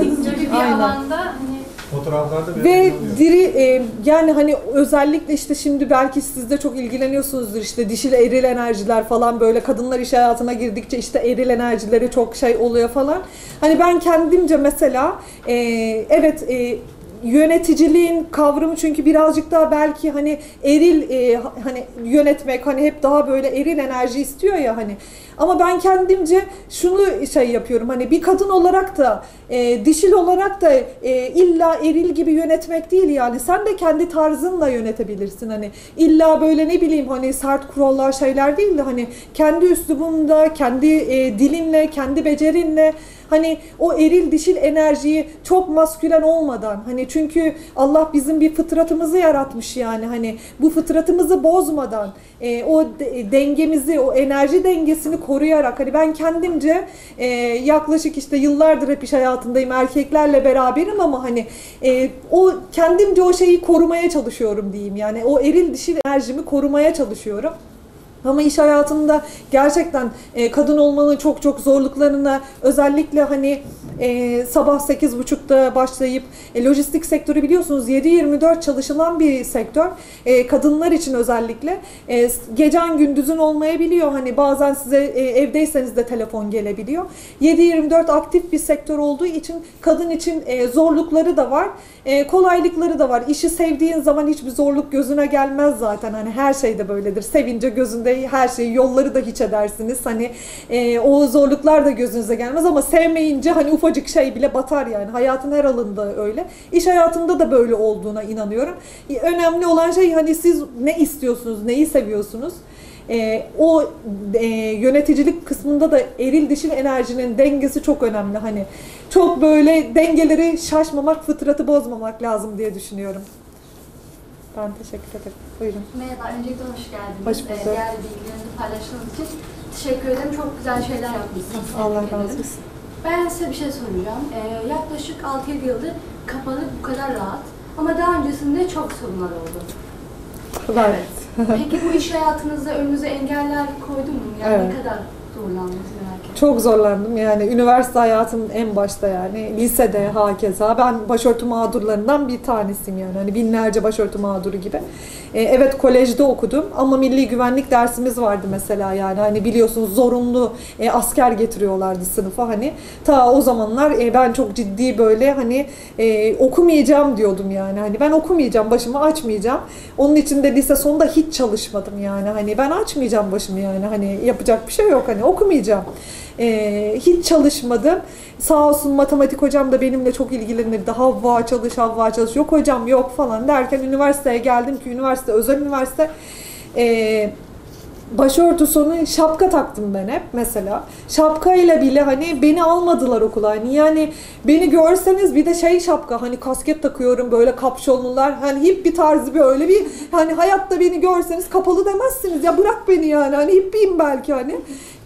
lojistik evet, gibi bir aynen. alanda hani fotoğraflarda ve diri e, yani hani özellikle işte şimdi belki siz de çok ilgileniyorsunuzdur işte dişil eril enerjiler falan, böyle kadınlar iş hayatına girdikçe işte eril enerjileri çok şey oluyor falan. Hani ben kendimce mesela e, evet e, yöneticiliğin kavramı çünkü birazcık daha belki hani eril e, hani yönetmek hani hep daha böyle eril enerji istiyor ya hani. Ama ben kendimce şunu şey yapıyorum, hani bir kadın olarak da e, dişil olarak da e, illa eril gibi yönetmek değil yani, sen de kendi tarzınla yönetebilirsin hani, illa böyle ne bileyim hani sert kurallar şeyler değil de hani kendi üslubunda, kendi e, dilinle, kendi becerinle hani o eril dişil enerjiyi çok maskülen olmadan hani, çünkü Allah bizim bir fıtratımızı yaratmış yani hani bu fıtratımızı bozmadan e, o dengemizi, o enerji dengesini koruyarak hani ben kendimce e, yaklaşık işte yıllardır hep iş hayatındayım, erkeklerle beraberim ama hani e, o kendimce o şeyi korumaya çalışıyorum diyeyim yani, o eril dişil enerjimi korumaya çalışıyorum. Ama iş hayatında gerçekten e, kadın olmanın çok çok zorluklarına, özellikle hani e, sabah sekiz buçukta başlayıp e, lojistik sektörü biliyorsunuz yedi yirmi dört çalışılan bir sektör. E, kadınlar için özellikle e, gecen gündüzün olmayabiliyor. Hani bazen size e, evdeyseniz de telefon gelebiliyor. yedi yirmi dört aktif bir sektör olduğu için kadın için e, zorlukları da var, e, kolaylıkları da var. İşi sevdiğin zaman hiçbir zorluk gözüne gelmez zaten. Hani her şeyde böyledir. Sevince gözünde her şeyi, yolları da hiç edersiniz. Hani e, o zorluklar da gözünüze gelmez ama sevmeyince hani ufacık şey bile batar yani. Hayatın her alanında öyle. İş hayatında da böyle olduğuna inanıyorum. E, önemli olan şey hani siz ne istiyorsunuz, neyi seviyorsunuz? E, o e, yöneticilik kısmında da eril dişil enerjinin dengesi çok önemli. Hani çok böyle dengeleri şaşmamak, fıtratı bozmamak lazım diye düşünüyorum. Ben teşekkür ederim. Buyurun. Merhaba, öncelikle hoş geldiniz. Hoş bulduk. Ee, değerli bilgilerinizi paylaştığınız için teşekkür ederim. Çok güzel şeyler yapmışsınız. Allah razı olsun. Ben size bir şey soracağım. Ee, yaklaşık altı yedi yıldır kapalı bu kadar rahat ama daha öncesinde çok sorunlar oldu. Evet. Peki bu iş hayatınızda önünüze engeller koydun mu? Yani evet. Ne kadar zorlandınız merak ettim. Çok zorlandım yani. Üniversite hayatımın en başta yani. Lisede hakeza. Ben başörtü mağdurlarından bir tanesiyim yani. Hani binlerce başörtü mağduru gibi. Ee, evet kolejde okudum ama milli güvenlik dersimiz vardı mesela yani. Hani biliyorsunuz zorunlu e, asker getiriyorlardı sınıfa hani. Ta o zamanlar e, ben çok ciddi böyle hani e, okumayacağım diyordum yani. Hani ben okumayacağım, başımı açmayacağım. Onun için de lise sonunda hiç çalışmadım yani. Hani ben açmayacağım başımı yani. Hani yapacak bir şey yok hani. Okumayacağım. Ee, hiç çalışmadım. Sağ olsun matematik hocam da benimle çok ilgilenirdi. Havva çalış, Havva çalış. Yok hocam yok falan derken üniversiteye geldim ki üniversite, özel üniversite. Ee, başörtüsünü şapka taktım ben hep mesela. Şapkayla bile hani beni almadılar okula. Hani yani beni görseniz bir de şey şapka hani kasket takıyorum böyle kapşonlular. Hani hip bir tarzı böyle bir hani hayatta beni görseniz kapalı demezsiniz. Ya bırak beni yani hani hippiyim belki hani.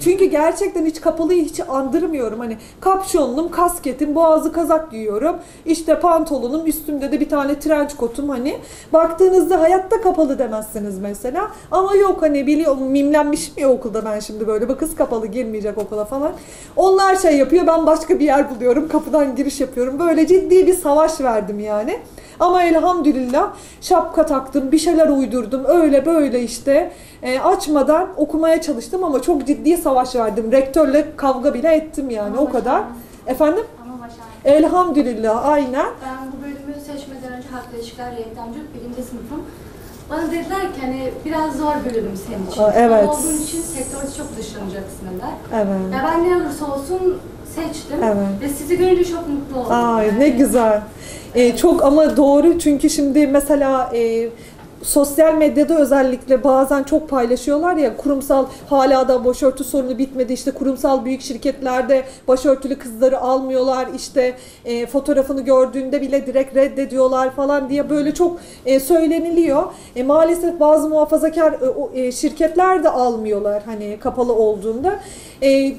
Çünkü gerçekten hiç kapalıyı hiç andırmıyorum. Hani kapşonlum, kasketim, boğazı kazak giyiyorum. İşte pantolonum, üstümde de bir tane trenç kotum hani. Baktığınızda hayatta kapalı demezsiniz mesela. Ama yok hani biliyorum mimlenmişim ya okulda ben şimdi böyle. Bak kız kapalı girmeyecek okula falan. Onlar şey yapıyor, ben başka bir yer buluyorum. Kapıdan giriş yapıyorum. Böyle ciddi bir savaş verdim yani. Ama elhamdülillah şapka taktım, bir şeyler uydurdum. Öyle böyle işte e, açmadan okumaya çalıştım ama çok ciddi savaş verdim. Rektörle kavga bile ettim yani ama o kadar. Başardım. Efendim? Ama başardım. Elhamdülillah aynen. Ben bu bölümü seçmeden önce halkla ilişkiler reklamcılık birinci sınıfım. Bana dediler ki hani biraz zor bölüm senin için. Evet. Ama olduğun için sektörde çok dışlanacaksın dediler. Evet. Ya ben ne olursa olsun seçtim. Evet. Ve sizi görünce çok mutlu oldum. Ay yani. Ne güzel. Ee, çok ama doğru çünkü şimdi mesela e, sosyal medyada özellikle bazen çok paylaşıyorlar ya kurumsal hala da başörtü sorunu bitmedi işte kurumsal büyük şirketlerde başörtülü kızları almıyorlar işte e, fotoğrafını gördüğünde bile direkt reddediyorlar falan diye böyle çok e, söyleniliyor. E, maalesef bazı muhafazakar e, şirketler de almıyorlar hani kapalı olduğunda. E,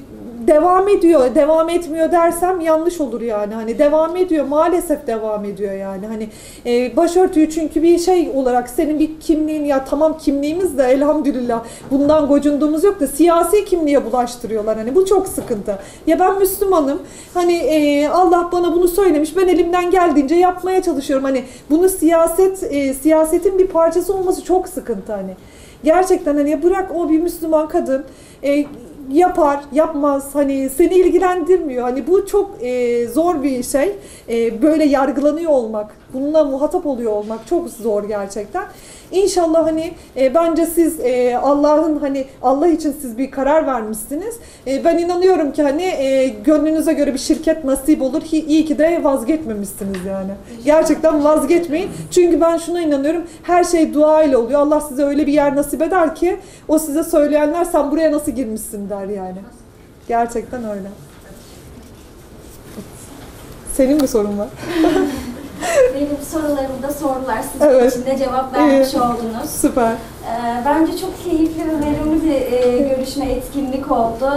Devam ediyor, devam etmiyor dersem yanlış olur yani. Hani devam ediyor, maalesef devam ediyor yani. Hani e, başörtüyü çünkü bir şey olarak senin bir kimliğin ya tamam kimliğimiz de elhamdülillah bundan gocunduğumuz yok da siyasi kimliğe bulaştırıyorlar hani bu çok sıkıntı. Ya ben Müslümanım hani e, Allah bana bunu söylemiş ben elimden geldiğince yapmaya çalışıyorum hani bunu siyaset e, siyasetin bir parçası olması çok sıkıntı hani. Gerçekten hani bırak o bir Müslüman kadın. E, yapar, yapmaz, hani seni ilgilendirmiyor. Hani bu çok e, zor bir şey. E, böyle yargılanıyor olmak, bununla muhatap oluyor olmak çok zor gerçekten. İnşallah hani e, bence siz e, Allah'ın hani Allah için siz bir karar vermişsiniz. E, ben inanıyorum ki hani e, gönlünüze göre bir şirket nasip olur. Hi, iyi ki de vazgeçmemişsiniz yani. Gerçekten vazgeçmeyin. Çünkü ben şuna inanıyorum. Her şey dua ile oluyor. Allah size öyle bir yer nasip eder ki o size söyleyenler sen buraya nasıl girmişsin der yani. Gerçekten öyle. Senin mi sorun var? Benim sorularımı da sordular. Sizin evet. İçinde cevap vermiş evet. Oldunuz. Süper. Bence çok keyifli ve verimli bir görüşme, etkinlik oldu.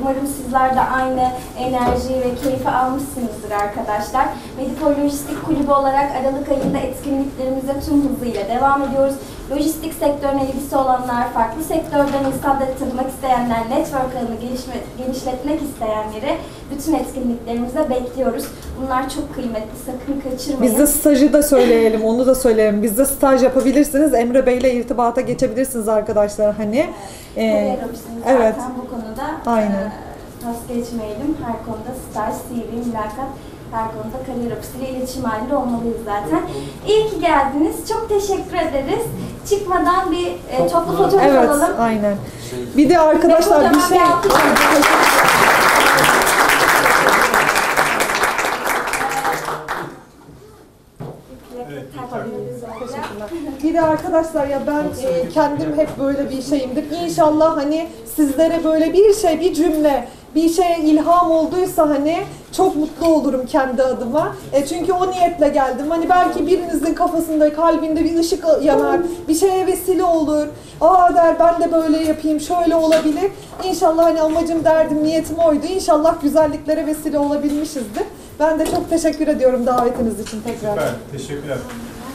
Umarım sizler de aynı enerjiyi ve keyfi almışsınızdır arkadaşlar. Medipol Lojistik Kulübü olarak Aralık ayında etkinliklerimize tüm hızıyla devam ediyoruz. Lojistik sektörüne ilgisi olanlar, farklı sektörden insanları tanımak isteyenler, network ağını gelişme, genişletmek isteyenleri bütün etkinliklerimize bekliyoruz. Bunlar çok kıymetli, sakın kaçırmayın. Biz de stajı da söyleyelim, onu da söyleyelim. Biz de staj yapabilirsiniz, Emre Bey'le irtibata geçebilirsiniz arkadaşlar. Hani, e, evet, evet. Zaten bu konuda Aynen. E, pas geçmeyelim. Her konuda staj, C V, mülakat, her konuda kariyer ofisiyle iletişim halinde olmalıyız zaten. İyi ki geldiniz. Çok teşekkür ederiz. Çıkmadan bir e, toplu fotoğraf evet, alalım. Evet, aynen. Bir de arkadaşlar bir şey... Bir de arkadaşlar ya ben e, kendim hep böyle bir şeyimdir. İnşallah hani sizlere böyle bir şey, bir cümle, bir şeye ilham olduysa hani çok mutlu olurum kendi adıma. E, çünkü o niyetle geldim. Hani belki birinizin kafasında, kalbinde bir ışık yanar, bir şeye vesile olur. Aa der ben de böyle yapayım, şöyle olabilir. İnşallah hani amacım, derdim, niyetim oydu. İnşallah güzelliklere vesile olabilmişizdir. Ben de çok teşekkür ediyorum davetiniz için tekrar. Süper, teşekkürler.